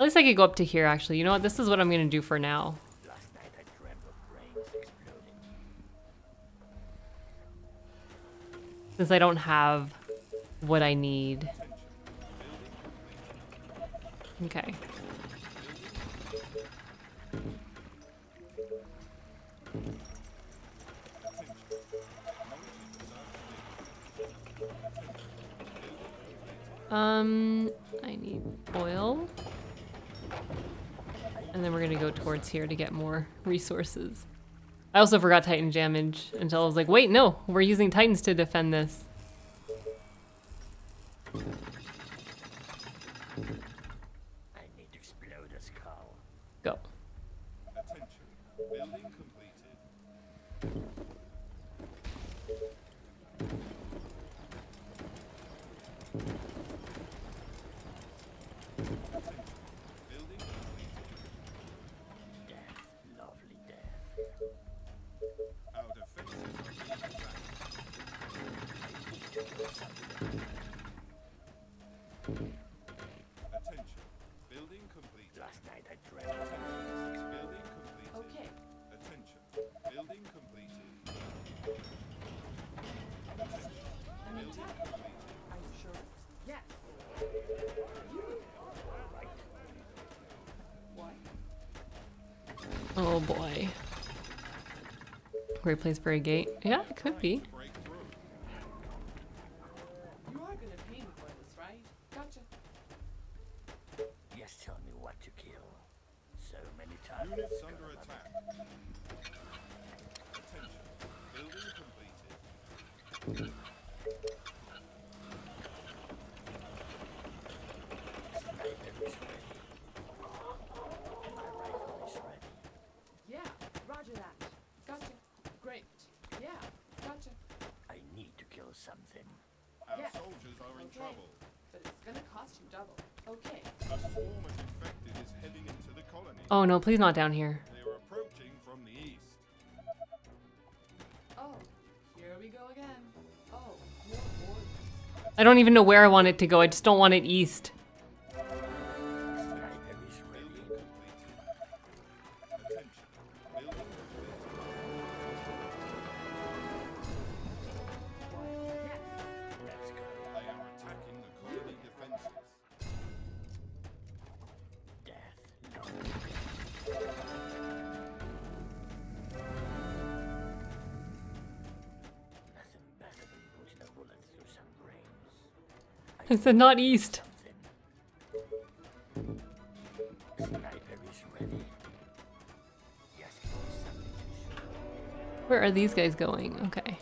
least I could go up to here, actually. You know what? This is what I'm gonna do for now. Since I don't have what I need. Okay. Um, I need oil. And then we're gonna go towards here to get more resources. I also forgot Titan damage until I was like, wait, no, we're using Titans to defend this. Oh boy. Great place for a gate. Yeah, it could be. You are gonna pay me for this, right? Gotcha. Yes, tell me what to kill. So many times. Units under attack. Attention. Building completed. Something. Our yes. soldiers are in okay. trouble. But it's gonna cost you double. Okay. A swarm of infected is heading into the colony. Oh no, please not down here. They are approaching from the east. Oh, here we go again. Oh, no borders. I don't even know where I want it to go. I just don't want it east. I said not east. Where are these guys going? Okay.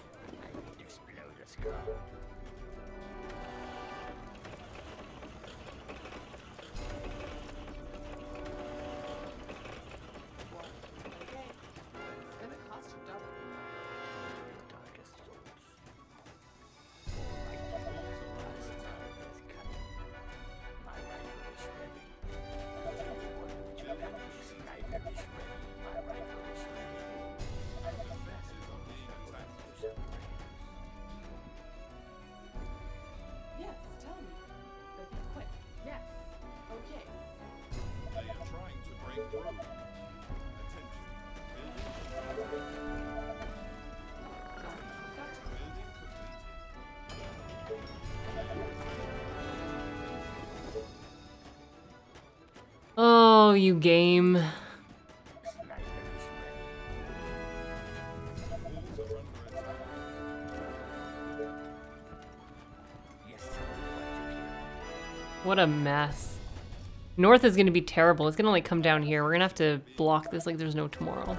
Oh, you game. What a mess. North is gonna be terrible. It's gonna like come down here. We're gonna have to block this like there's no tomorrow.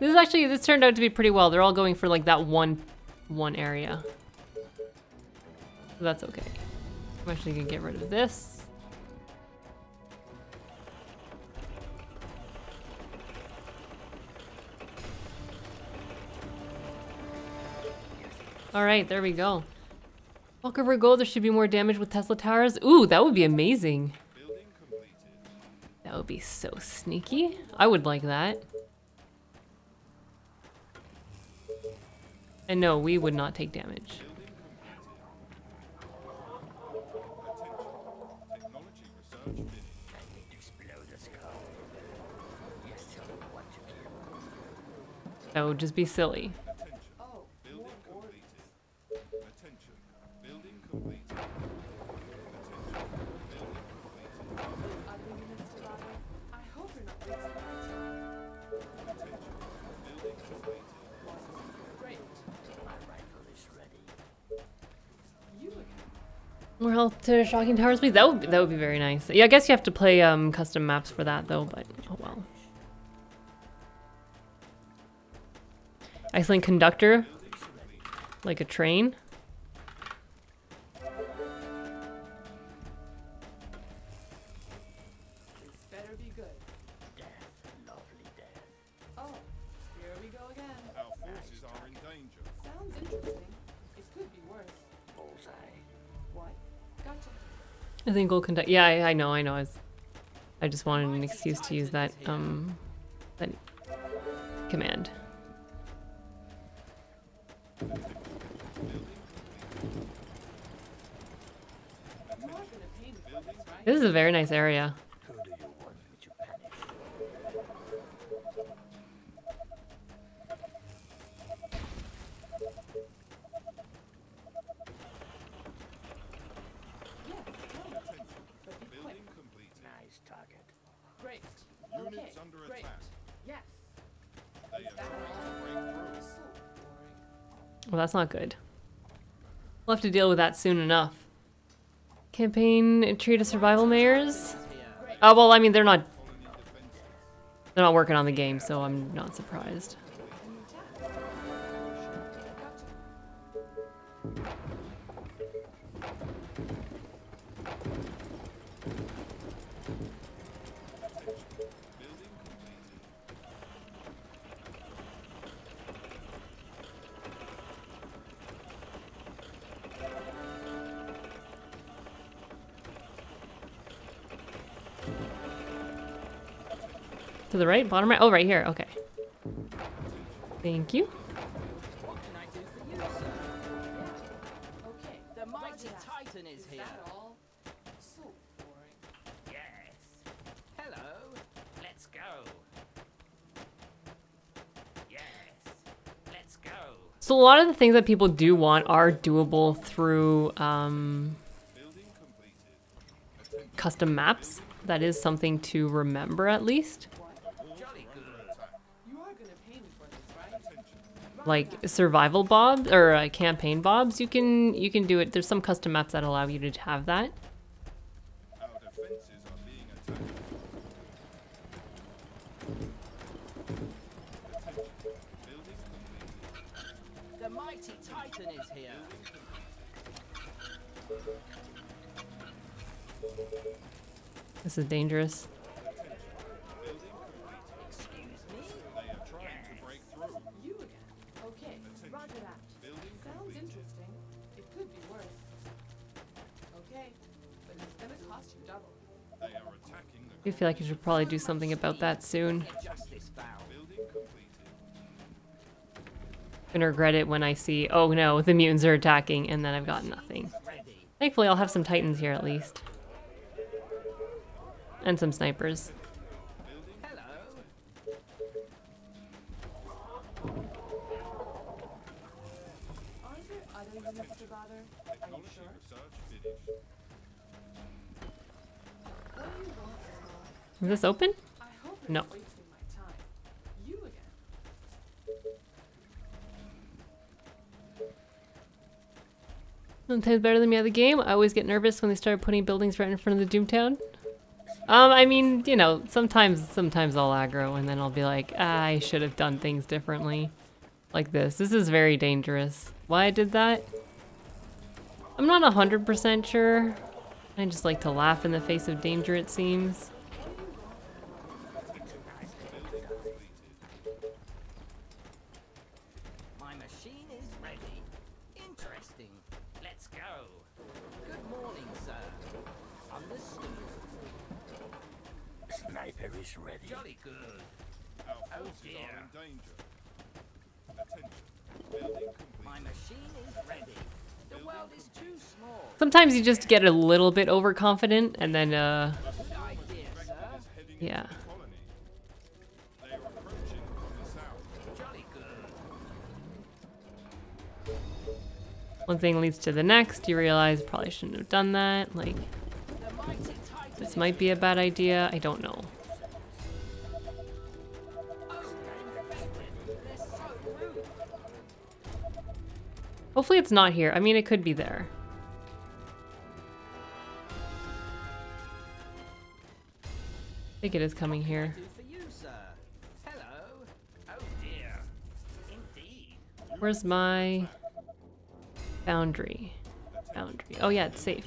This is actually, this turned out to be pretty well. They're all going for like that one, one area. So that's okay. I'm actually gonna get rid of this. All right, there we go. Walk over gold, there should be more damage with Tesla towers. Ooh, that would be amazing. That would be so sneaky. I would like that. And no, we would not take damage. That would just be silly. More health to shocking towers, please. That would be, that would be very nice. Yeah, I guess you have to play um, custom maps for that though, but oh well. Iceland conductor, like a train. I think we'll conduct. Yeah, I, I know, I know. I, was, I just wanted an excuse to use that, um, that command. This is a very nice area. under attack. Yes. They are trying to break through. Well, that's not good. We'll have to deal with that soon enough. Campaign Tree to Survival Mayors? Oh, well, I mean, they're not... They're not working on the game, so I'm not surprised. To the right? Bottom right? Oh, right here. Okay. Thank you. The mighty Titan is here. Yes. Hello. Let's go. Yes. Let's go. So a lot of the things that people do want are doable through um, custom maps. That is something to remember, at least. Like survival bobs or uh, campaign bobs, you can you can do it. There's some custom maps that allow you to have that. Our defenses are being attacked. The mighty Titan is here. This is dangerous. I feel like you should probably do something about that soon. I'm gonna regret it when I see, oh no, the mutants are attacking, and then I've got nothing. Thankfully, I'll have some titans here at least. And some snipers. Is this open? No. Sometimes better than me at the game. I always get nervous when they start putting buildings right in front of the Doomtown. Um, I mean, you know, sometimes, sometimes I'll aggro and then I'll be like, ah, I should have done things differently. Like this. This is very dangerous. Why I did that? I'm not one hundred percent sure. I just like to laugh in the face of danger, it seems. Sometimes you just get a little bit overconfident and then, uh, yeah. One thing leads to the next, you realize probably shouldn't have done that, like, this might be a bad idea, I don't know. Hopefully it's not here. I mean, it could be there. I think it is coming here. Where's my boundary? Boundary. Oh yeah, it's safe.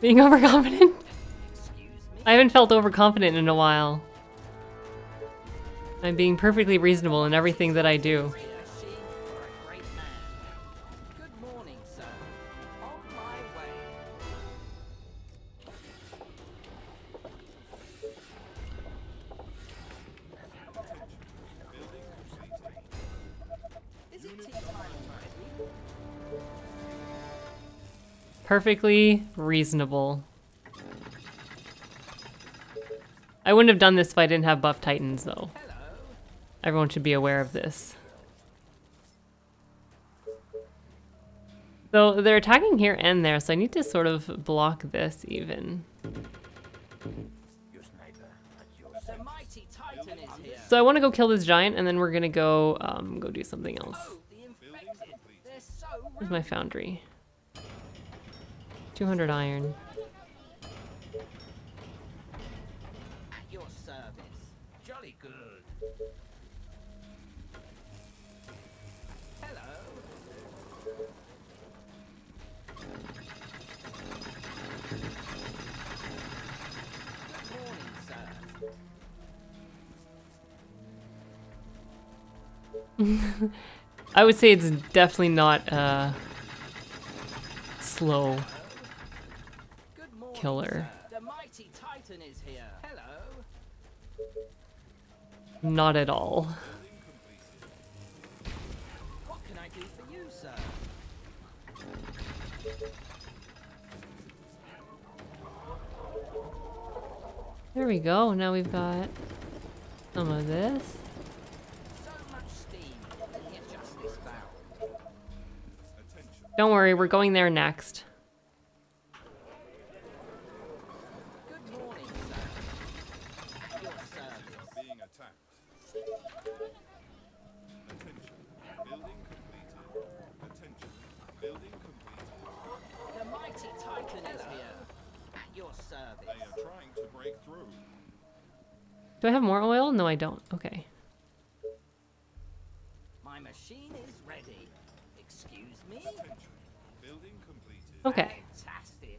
Being overconfident? Excuse me? I haven't felt overconfident in a while. I'm being perfectly reasonable in everything that I do. Perfectly reasonable. I wouldn't have done this if I didn't have buff titans, though. Everyone should be aware of this. So they're attacking here and there, so I need to sort of block this even. So I want to go kill this giant, and then we're gonna go um, go do something else. Where's my foundry? two hundred iron. At your service. Jolly good. Hello. Good morning, sir. I would say it's definitely not uh, slow. Killer. The mighty Titan is here. Hello. Not at all. What can I do for you, sir? There we go. Now we've got some of this. So much steam. Adjust this bow. Don't worry, we're going there next. Do I have more oil? No, I don't. Okay. My machine is ready. Excuse me. Building completed. Okay. Fantastic.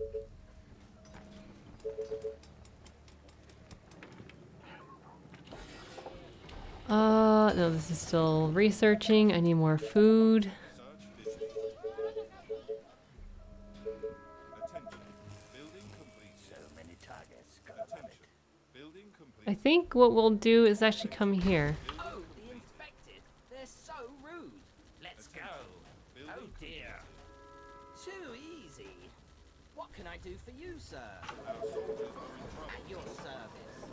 Uh, no, this is still researching. I need more food. I think what we'll do is actually come here. Oh, the infected. They're so rude. Let's go. Oh dear. Too easy. What can I do for you, sir? At your service.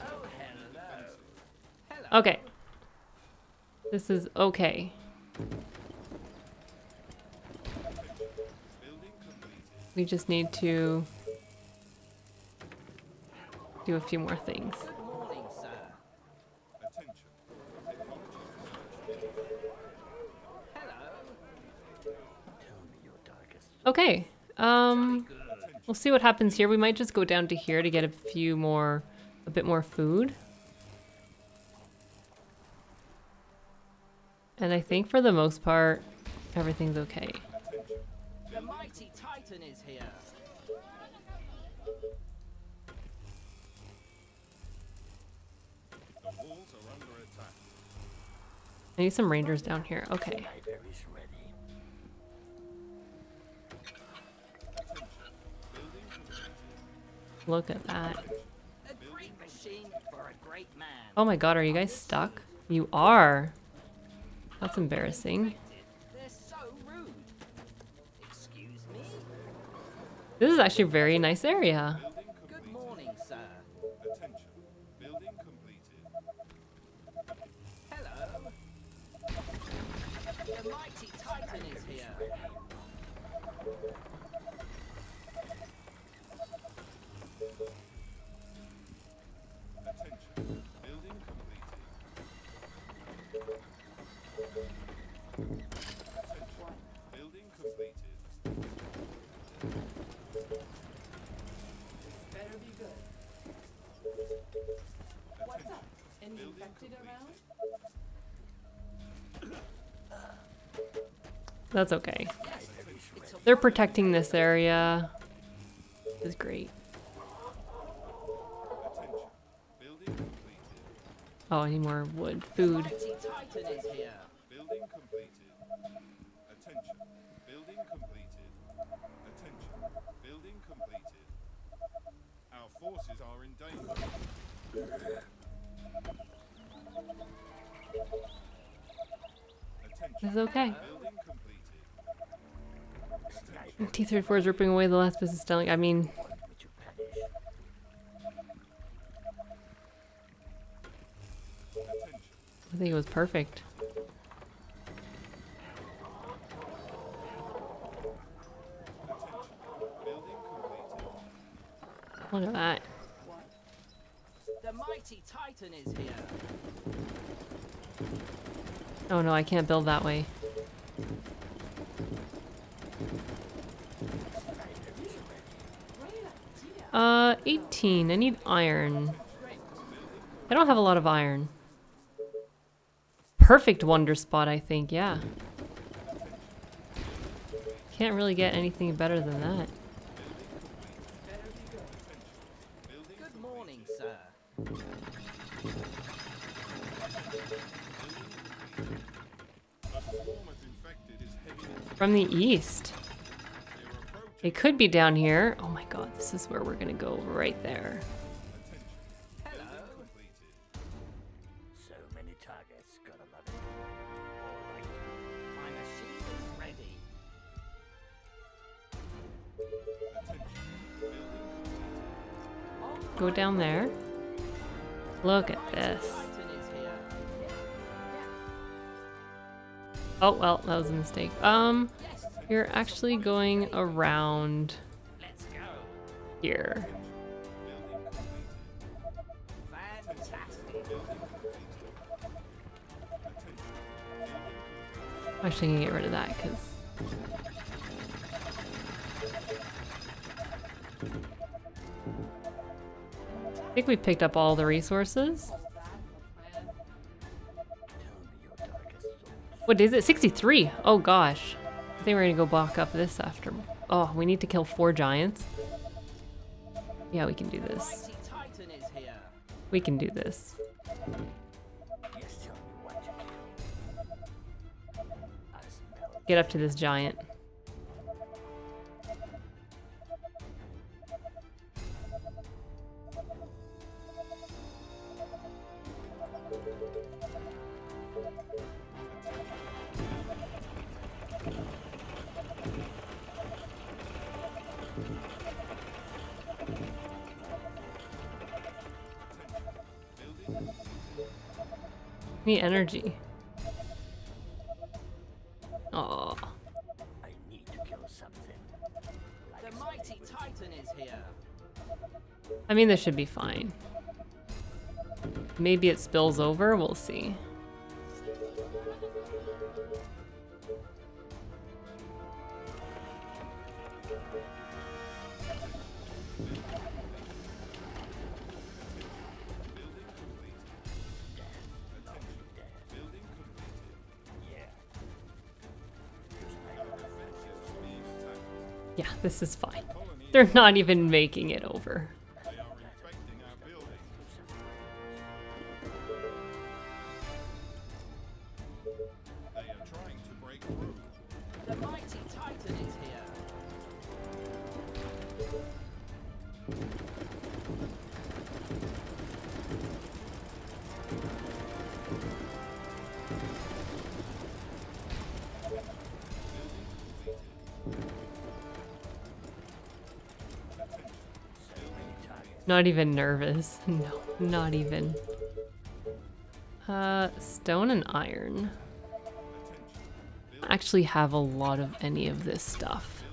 Oh, hello. Hello. Okay. This is okay. We just need to do a few more things. Good morning, sir. Hello. Okay, um, we'll see what happens here. We might just go down to here to get a few more, a bit more food. And I think for the most part, everything's okay. The mighty Titan is here. I need some rangers down here. Okay. Look at that. A great machine for a great man. Oh my god, are you guys stuck? You are. That's embarrassing. They're so rude. Excuse me. This is actually a very nice area. Good morning, sir. Attention. Building completed. Hello. The mighty Titan is here. Attention. Building completed. Attention. Building completed. This better be good. Attention. What's up? Any infected around? That's okay. They're protecting this area. This is great. Oh, I need more wood. Food. Building completed. Attention. Building completed. Attention. Building completed. Our forces are in danger. This is okay. T thirty-four is ripping away the last business dealing. I mean... I think it was perfect. Look at that. The mighty Titan is here. Oh no, I can't build that way. Uh, eighteen. I need iron. I don't have a lot of iron. Perfect wonder spot, I think, yeah. Can't really get anything better than that. Good morning, sir. From the east. It could be down here. Oh my god, this is where we're gonna go, right there. Go down there. Look at this. Oh, well, that was a mistake. Um, you're actually going around here. I'm actually gonna get rid of that because... I think we picked up all the resources. What is it? sixty-three! Oh gosh. I think we're gonna go back up this after. Oh, we need to kill four giants. Yeah, we can do this. We can do this. Get up to this giant. Need energy. Oh. I need to kill something. The mighty Titan is here. I mean, this should be fine. Maybe it spills over. We'll see. Yeah, this is fine. They're not even making it over. Not even nervous. No, not even. Uh, stone and iron. I actually have a lot of any of this stuff.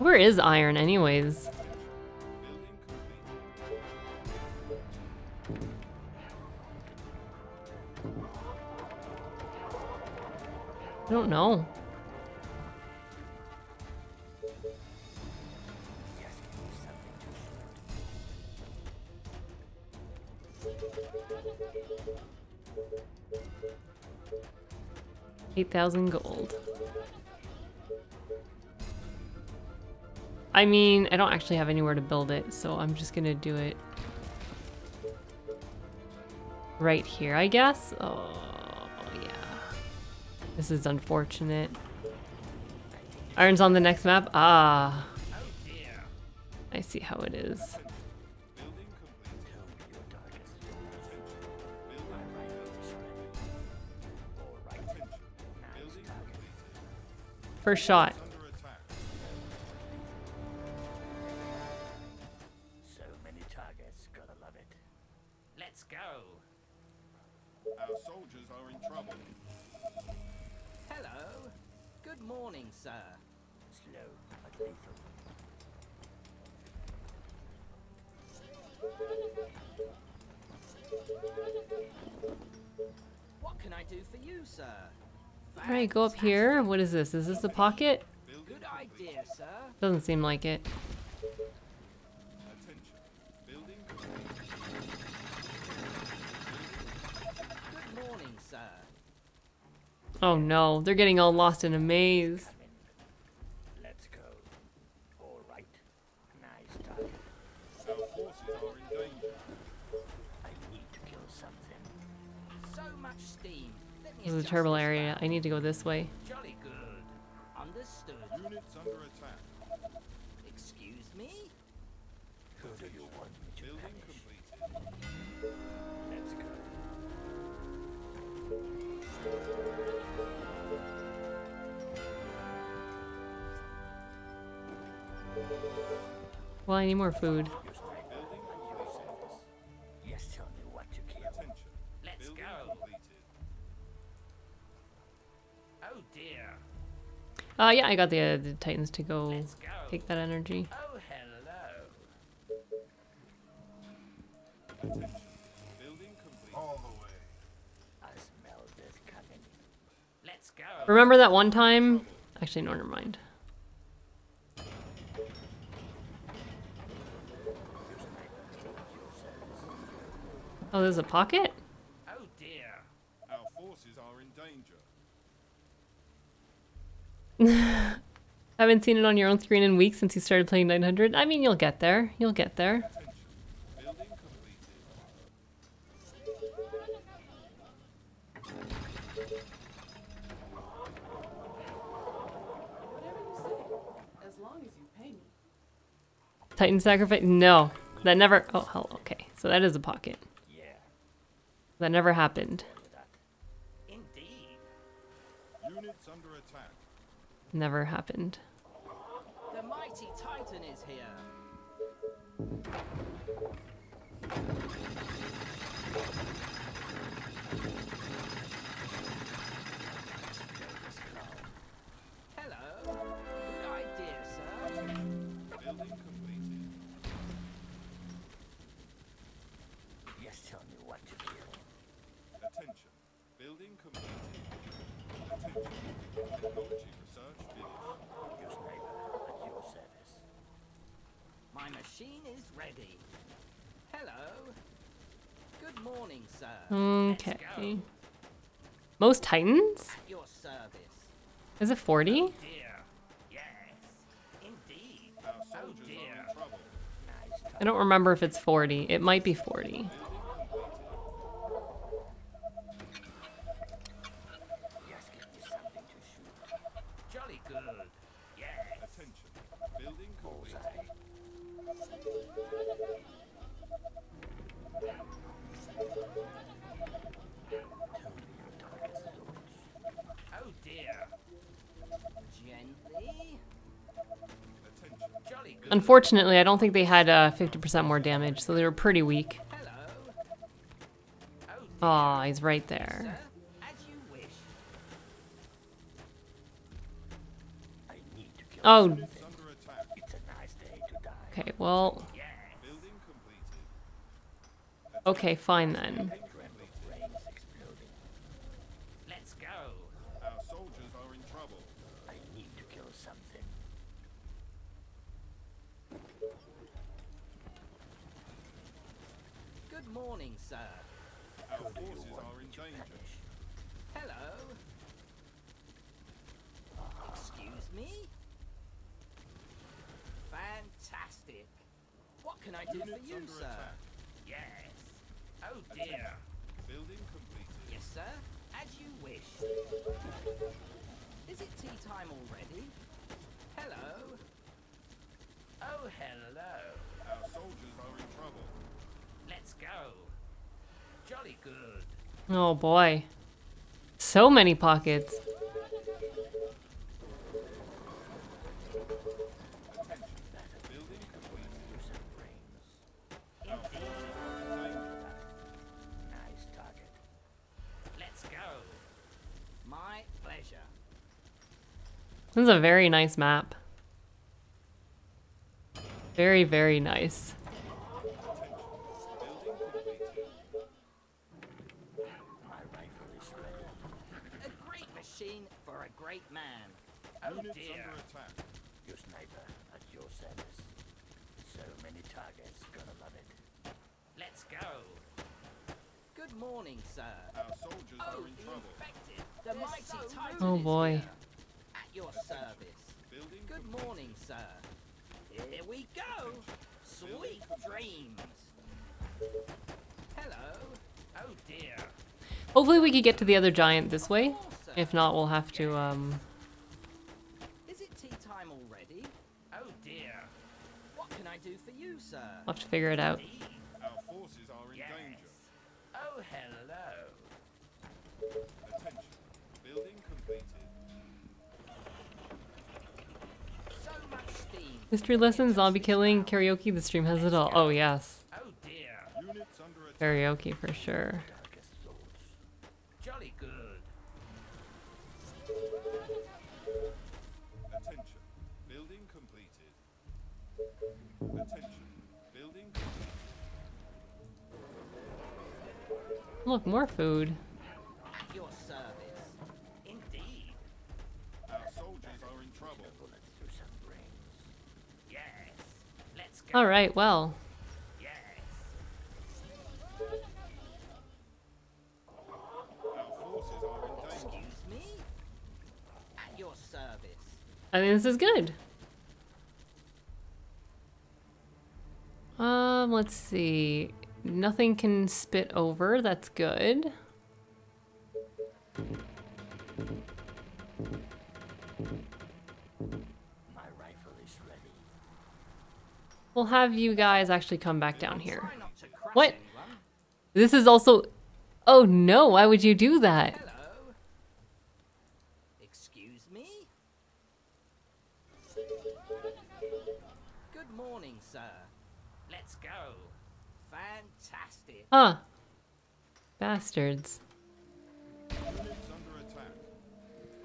Where is iron anyways? I don't know. eight thousand gold. I mean, I don't actually have anywhere to build it, so I'm just gonna do it right here, I guess? Oh, yeah. This is unfortunate. Iron's on the next map? Ah. I see how it is. First shot. So many targets, gotta love it. Let's go. Our soldiers are in trouble. Hello. Good morning, sir. Slow but lethal. What can I do for you, sir? All right, go up here. What is this? Is this the pocket? Good idea, sir. Doesn't seem like it. Good morning, sir. Oh no, they're getting all lost in a maze. Let's go. All right. Nice target. Our forces are in danger. I need to kill something. So much steam. This is a terrible area. I need to go this way. Jolly good. Understood. Units under attack. Excuse me? Who do you want me to building completed. Let's go. Well, I need more food. Yes, tell me what to kill. Let's go. Oh dear. Uh, yeah, I got the, uh, the Titans to go, go take that energy. Oh, hello. Building complete. All the way. I smell this coming. Let's go. Remember that one time? Actually, no, never mind. Oh, there's a pocket? Oh dear. Our forces are in danger. Haven't seen it on your own screen in weeks since you started playing nine hundred. I mean, you'll get there. You'll get there. Titan sacrifice? No. That never... Oh, hell, okay. So that is a pocket. Yeah. That never happened. Indeed. Units under attack. Never happened. The mighty Titan is here. Hello. Good idea, sir. Building completed. Yes, tell me what to kill. Attention. Building completed. Attention. Technology. My machine is ready. Hello. Good morning, sir. Okay. Most Titans? At your service. Is it forty? Oh dear. Yes. Indeed. Oh dear. I don't remember if it's forty. It might be forty. Unfortunately, I don't think they had uh, fifty percent more damage, so they were pretty weak. Aw, oh, he's right there. Oh. Okay, well. Okay, fine then. Morning, sir. Our forces are in danger. Hello. Excuse me. Fantastic. What can I do for you, sir? Yes. Oh dear. go. Jolly good. Oh boy. So many pockets. This is a very nice map. Very, very nice. A great machine for a great man. Oh dear. Just neighbor at your service. So many targets, gonna love it. Let's go. Good morning, sir. Our soldiers oh, are in trouble. The mighty Titan. Oh boy. Your service. Good morning, sir. Here we go. Sweet dreams. Hello. Oh dear. Hopefully we could get to the other giant this way. If not, we'll have to um Is it tea time already? Oh dear. What can I do for you, sir? I'll have to figure it out. Our forces are in yes. danger. Oh hello. Attention. Building completed. Mystery lessons, zombie killing, karaoke, the stream has it all. Oh yes. Oh dear. Karaoke for sure. Jolly good. Attention. Building completed. Attention. Building completed. Look, more food. At your service. Indeed. Our soldiers are in trouble. All right, well. Yes. Excuse me? At your service. I mean, this is good. Um, let's see. Nothing can spit over. That's good. We'll have you guys actually come back down here. What? This is also... Oh no, why would you do that? Hello. Excuse me? Good morning, sir. Let's go. Fantastic. Huh. Bastards.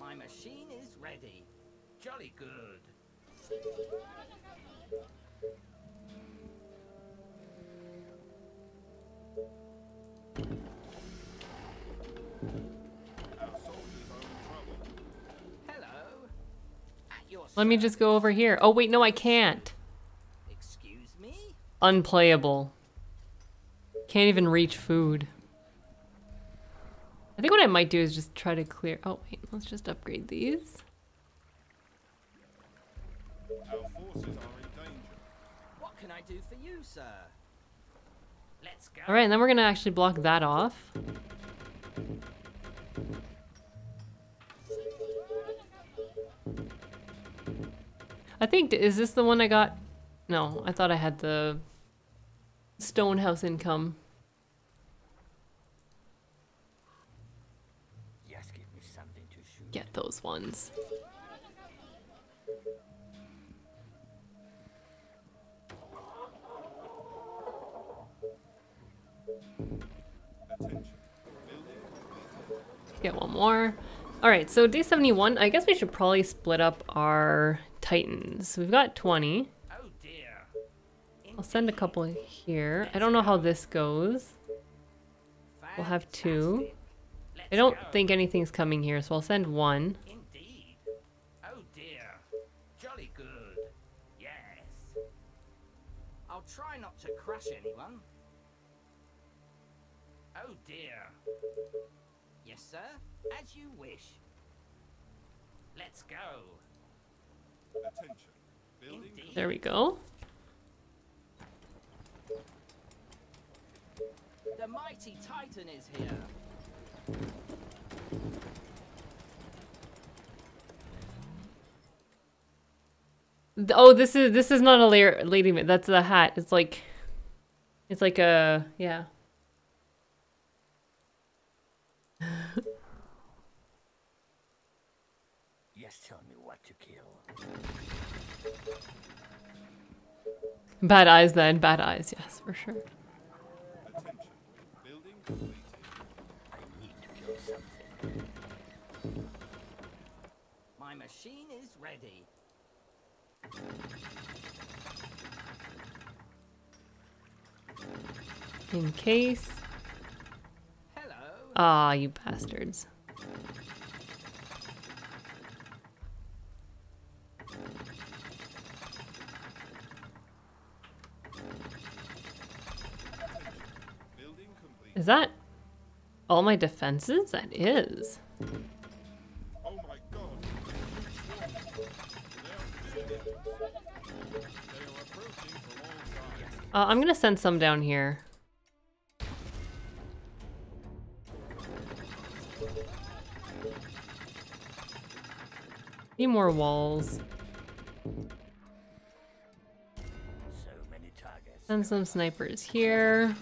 My machine is ready. Jolly good. Let me just go over here. Oh wait, no, I can't. Excuse me? Unplayable. Can't even reach food. I think what I might do is just try to clear. Oh wait, let's just upgrade these. Our forces are in danger. What can I do for you, sir? Let's go. All right, and then we're gonna actually block that off. I think, is this the one I got? No, I thought I had the Stonehouse income. Yes, give me something to shoot. Get those ones. Get one more. All right, so day seventy-one, I guess we should probably split up our Titans. We've got twenty. Oh dear. I'll send a couple here. Let's I don't know how this goes. We'll have two. Let's I don't go. think anything's coming here, so I'll send one. Indeed. Oh dear. Jolly good. Yes. I'll try not to crush anyone. Oh dear. Yes, sir. As you wish. Let's go. There we go. The mighty Titan is here. Oh, this is this is not a layer lady. That's a hat. It's like It's like a, yeah. Yes, tell me what to kill. Bad eyes then, bad eyes, yes, for sure. My machine is ready. In case. Hello. Ah, you bastards. Building complete. Is that all my defenses? That is. Uh, I'm gonna send some down here. Need more walls. So many targets. Send some snipers here.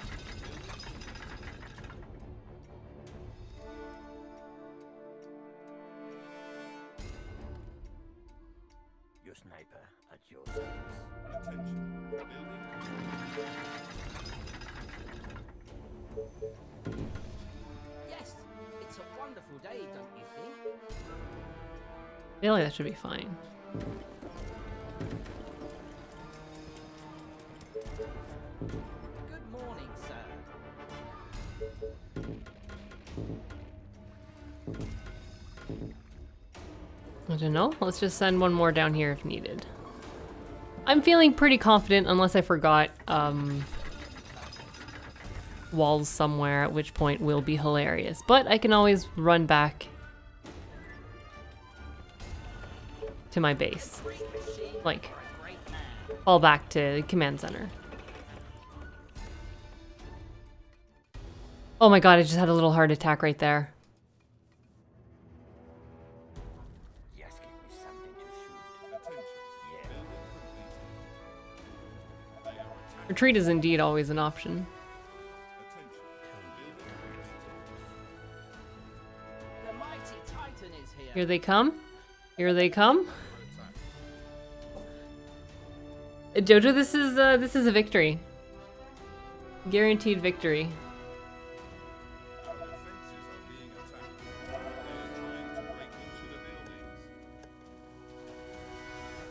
Your sniper at your service. Attention. Building. Yes, it's a wonderful day, don't you think? I feel like that should be fine. Good morning, sir. I don't know. Let's just send one more down here if needed. I'm feeling pretty confident, unless I forgot um, walls somewhere, at which point will be hilarious. But I can always run back to my base, like fall back to command center. Oh my god! I just had a little heart attack right there. Retreat is indeed always an option. The mighty Titan is here. Here they come. Here they come. Jojo, this is uh, this is a victory. Guaranteed victory.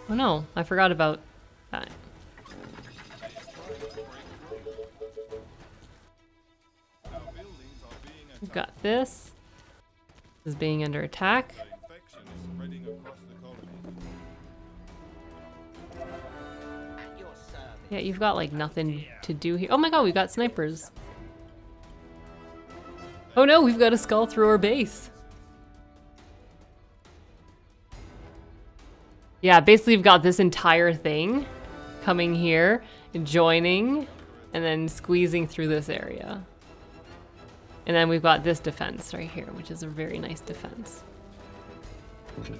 Oh no, I forgot about that. We've got this. This is being under attack. Yeah, you've got like nothing to do here. Oh my god, we've got snipers. Oh no, we've got a skull through our base. Yeah, basically we've got this entire thing coming here, joining, and then squeezing through this area. And then we've got this defense right here, which is a very nice defense. Okay.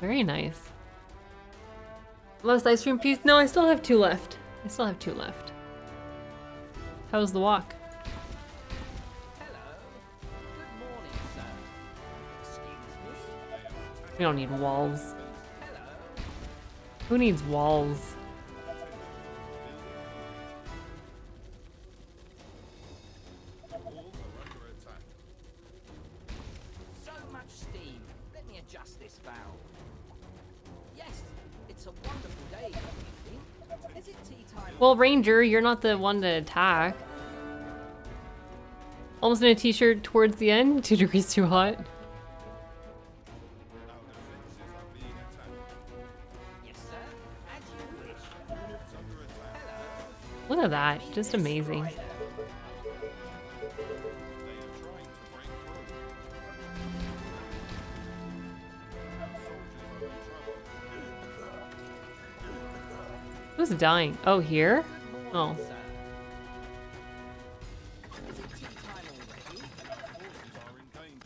Very nice. Last ice cream piece? No, I still have two left. I still have two left. How's the walk? Hello. Good morning, sir. Excuse me. We don't need walls. Who needs walls? So much steam. Let me adjust this valve. Yes, it's a wonderful day, don't you think? Is it tea time? Well, Ranger, you're not the one to attack. Almost in a t-shirt towards the end. Two degrees too hot. Look at that, just amazing. Who's dying? Oh, here? Oh.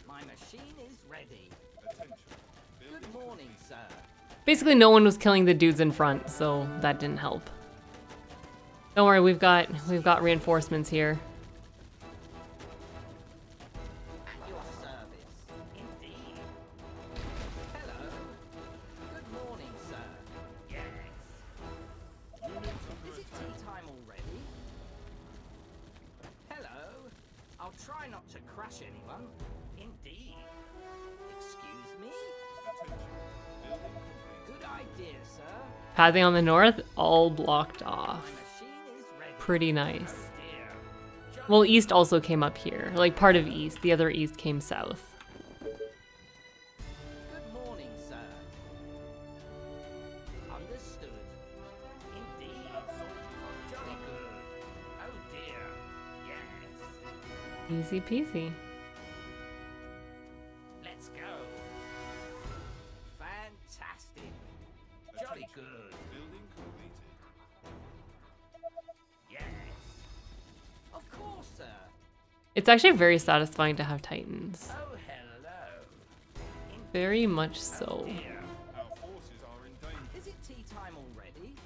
My machine is ready. Good morning, sir. Basically, no one was killing the dudes in front, so that didn't help. Don't worry, we've got we've got reinforcements here. At your service, indeed. Hello. Good morning, sir. Yes. Is it tea time already? Hello. I'll try not to crash anyone. Indeed. Excuse me. Good idea, sir. Pathing on the north, all blocked off. Pretty nice. Well, east also came up here. Like, part of east. The other east came south. Good morning, sir. Understood. Indeed. Jolly good. Oh dear. Yes. Easy peasy. Let's go. Fantastic. Jolly good. It's actually very satisfying to have Titans. Oh, hello. Very much so. Our forces are in danger. Is it tea time already?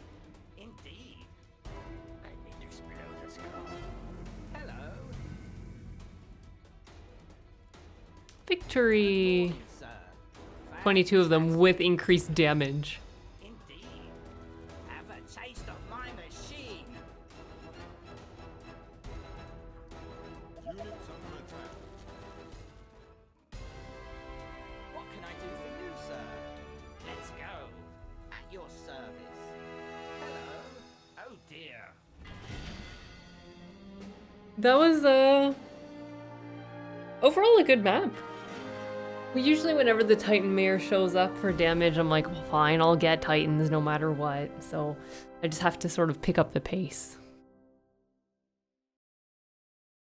Indeed. I need to explode this car. Hello. Victory. twenty-two of them with increased damage. That was, uh, overall a good map. We usually, whenever the Titan Mayor shows up for damage, I'm like, well, fine, I'll get Titans no matter what. So I just have to sort of pick up the pace.